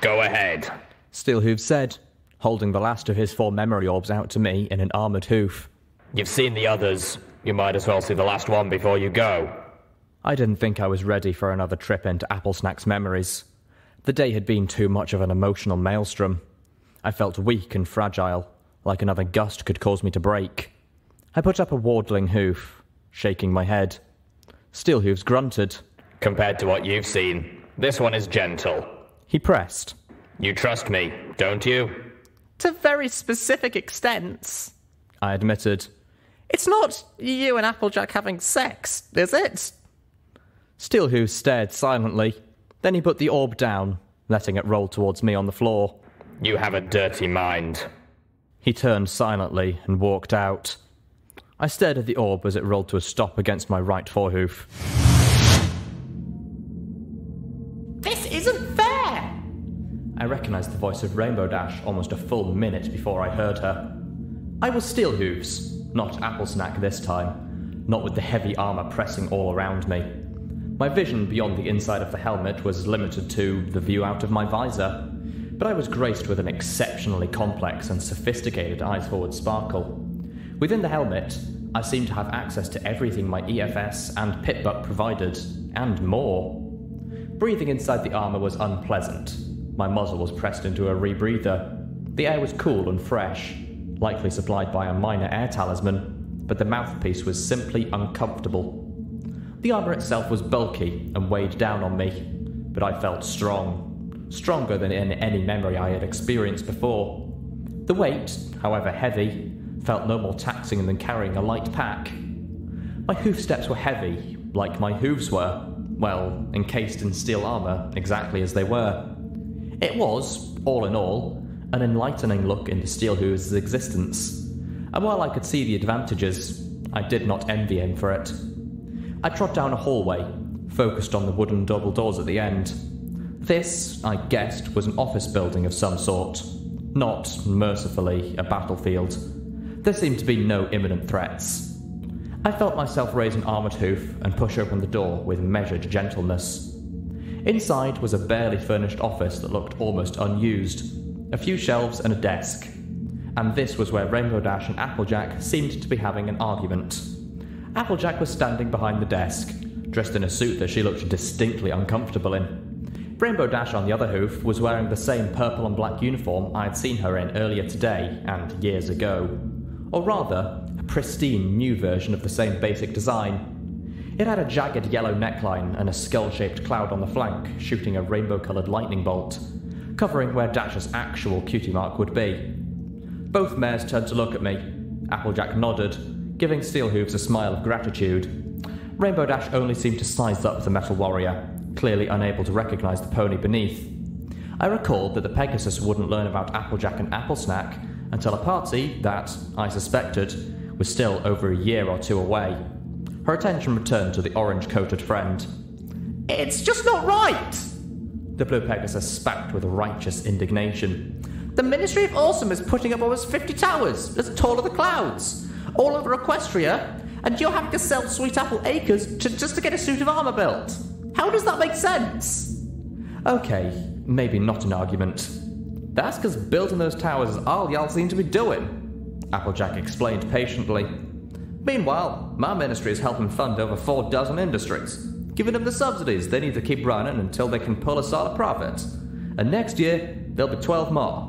Go ahead, Steel Hooves said, holding the last of his 4 memory orbs out to me in an armoured hoof. You've seen the others. You might as well see the last one before you go. I didn't think I was ready for another trip into Applesnack's memories. The day had been too much of an emotional maelstrom. I felt weak and fragile, like another gust could cause me to break. I put up a waddling hoof, shaking my head. Steel Hooves grunted. Compared to what you've seen, this one is gentle, he pressed. You trust me, don't you? To very specific extents, I admitted. It's not you and Applejack having sex, is it? Steel Hooves stared silently. Then he put the orb down, letting it roll towards me on the floor. You have a dirty mind. He turned silently and walked out. I stared at the orb as it rolled to a stop against my right forehoof. This isn't fair! I recognised the voice of Rainbow Dash almost a full minute before I heard her. I was Steel Hooves, not Applesnack this time, not with the heavy armour pressing all around me. My vision beyond the inside of the helmet was limited to the view out of my visor, but I was graced with an exceptionally complex and sophisticated eyes-forward sparkle. Within the helmet, I seemed to have access to everything my EFS and Pip-Buck provided, and more. Breathing inside the armour was unpleasant. My muzzle was pressed into a rebreather. The air was cool and fresh, likely supplied by a minor air talisman, but the mouthpiece was simply uncomfortable. The armour itself was bulky and weighed down on me, but I felt strong, stronger than in any memory I had experienced before. The weight, however heavy, felt no more taxing than carrying a light pack. My hoofsteps were heavy, like my hooves were, well, encased in steel armour, exactly as they were. It was, all in all, an enlightening look into Steel Hooves' existence, and while I could see the advantages, I did not envy him for it. I trod down a hallway, focused on the wooden double doors at the end. This, I guessed, was an office building of some sort, not, mercifully, a battlefield. There seemed to be no imminent threats. I felt myself raise an armoured hoof and push open the door with measured gentleness. Inside was a barely furnished office that looked almost unused, a few shelves and a desk. And this was where Rainbow Dash and Applejack seemed to be having an argument. Applejack was standing behind the desk, dressed in a suit that she looked distinctly uncomfortable in. Rainbow Dash, on the other hoof, was wearing the same purple and black uniform I had seen her in earlier today and years ago. Or rather, a pristine new version of the same basic design. It had a jagged yellow neckline and a skull-shaped cloud on the flank, shooting a rainbow-coloured lightning bolt, covering where Dash's actual cutie mark would be. Both mares turned to look at me. Applejack nodded, giving Steel Hooves a smile of gratitude. Rainbow Dash only seemed to size up the metal warrior, clearly unable to recognise the pony beneath. I recalled that the Pegasus wouldn't learn about Applejack and Applesnack until a party that, I suspected, was still over a year or two away. Her attention returned to the orange-coated friend. It's just not right! The blue Pegasus spat with righteous indignation. The Ministry of Awesome is putting up almost 50 towers, as tall as the clouds. all over Equestria, and you're having to sell Sweet Apple Acres just to get a suit of armour built. How does that make sense? Okay, maybe not an argument. That's because building those towers is all y'all seem to be doing, Applejack explained patiently. Meanwhile, my ministry is helping fund over 4 dozen industries, giving them the subsidies they need to keep running until they can pull a solid profit. And next year, there'll be 12 more.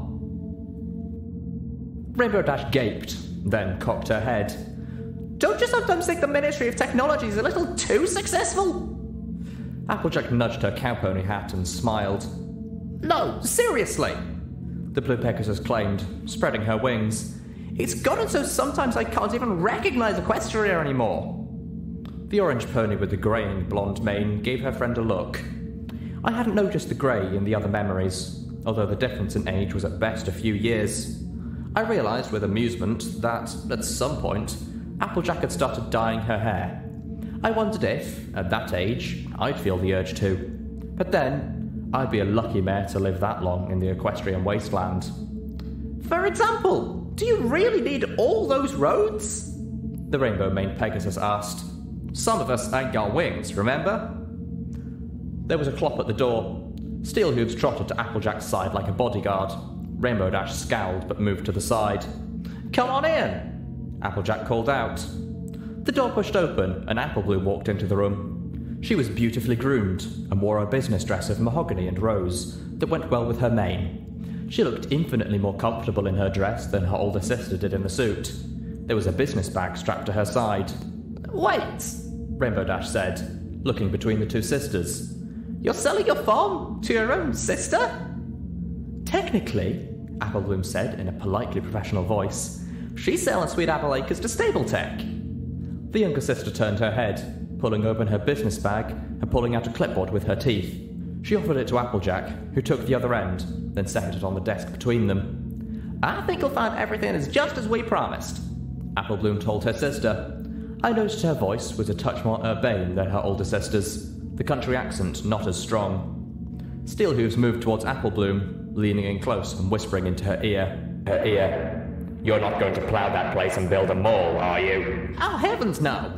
Rainbow Dash gaped, then cocked her head. Don't you sometimes think the Ministry of Technology is a little too successful? Applejack nudged her cowpony hat and smiled. No, seriously, the Blue Pegasus claimed, spreading her wings. It's gotten so sometimes I can't even recognize Equestria anymore. The orange pony with the graying blonde mane gave her friend a look. I hadn't noticed the grey in the other memories, although the difference in age was at best a few years. I realised with amusement that, at some point, Applejack had started dyeing her hair. I wondered if, at that age, I'd feel the urge to. But then, I'd be a lucky mare to live that long in the Equestrian Wasteland. For example, do you really need all those roads? The rainbow-maned Pegasus asked. Some of us ain't got wings, remember? There was a clop at the door. Steel Hooves trotted to Applejack's side like a bodyguard. Rainbow Dash scowled but moved to the side. Come on in, Applejack called out. The door pushed open and Appleblue walked into the room. She was beautifully groomed and wore a business dress of mahogany and rose that went well with her mane. She looked infinitely more comfortable in her dress than her older sister did in the suit. There was a business bag strapped to her side. Wait, Rainbow Dash said, looking between the two sisters. You're selling your farm to your own sister? Technically, Applebloom said in a politely professional voice, she's selling Sweet Apple Acres to Stable-Tec. The younger sister turned her head, pulling open her business bag and pulling out a clipboard with her teeth. She offered it to Applejack, who took the other end, then set it on the desk between them. I think you'll find everything is just as we promised, Applebloom told her sister. I noticed her voice was a touch more urbane than her older sister's, the country accent not as strong. Steel Hooves moved towards Applebloom, leaning in close and whispering into her ear. You're not going to plough that place and build a mall, are you? Oh, heavens no!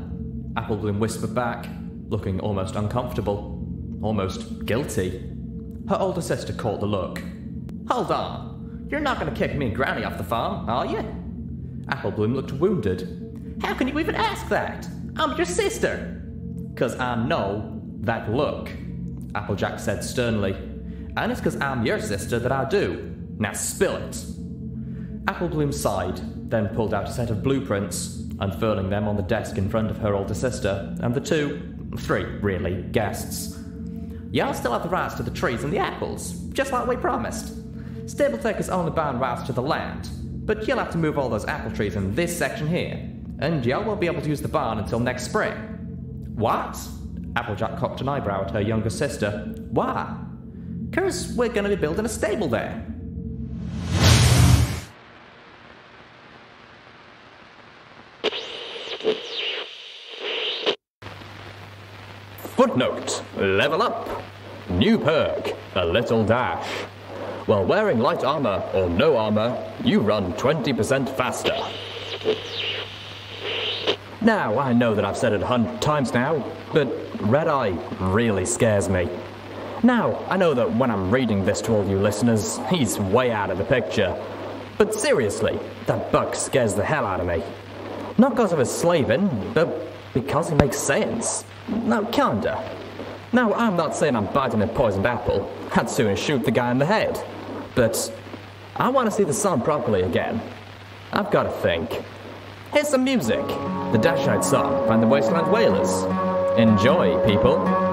Applebloom whispered back, looking almost uncomfortable. Almost guilty. Her older sister caught the look. Hold on, you're not going to kick me and Granny off the farm, are you? Applebloom looked wounded. How can you even ask that? I'm your sister! 'Cause I know that look, Applejack said sternly, and it's because I'm your sister that I do. Now spill it. Applebloom sighed, then pulled out a set of blueprints, unfurling them on the desk in front of her older sister and the three guests. Y'all still have the rights to the trees and the apples, just like we promised. Stable-Tec is only buying rights to the land, but you'll have to move all those apple trees in this section here, and y'all won't be able to use the barn until next spring. What? Applejack cocked an eyebrow at her younger sister. Why? 'Cause we're going to be building a stable there. Footnote. Level up. New perk. A little dash. While wearing light armor or no armor, you run 20% faster. Now, I know that I've said it 100 times now, but Red Eye really scares me. Now, I know that when I'm reading this to all you listeners, he's way out of the picture. But seriously, that buck scares the hell out of me. Not because of his slaving, but because he makes sense. No, kinda. Now, I'm not saying I'm biting a poisoned apple. I'd sooner shoot the guy in the head. But I want to see the sun properly again. I've got to think. Here's some music, the Dashite song from the Wasteland Wailers. Enjoy, people.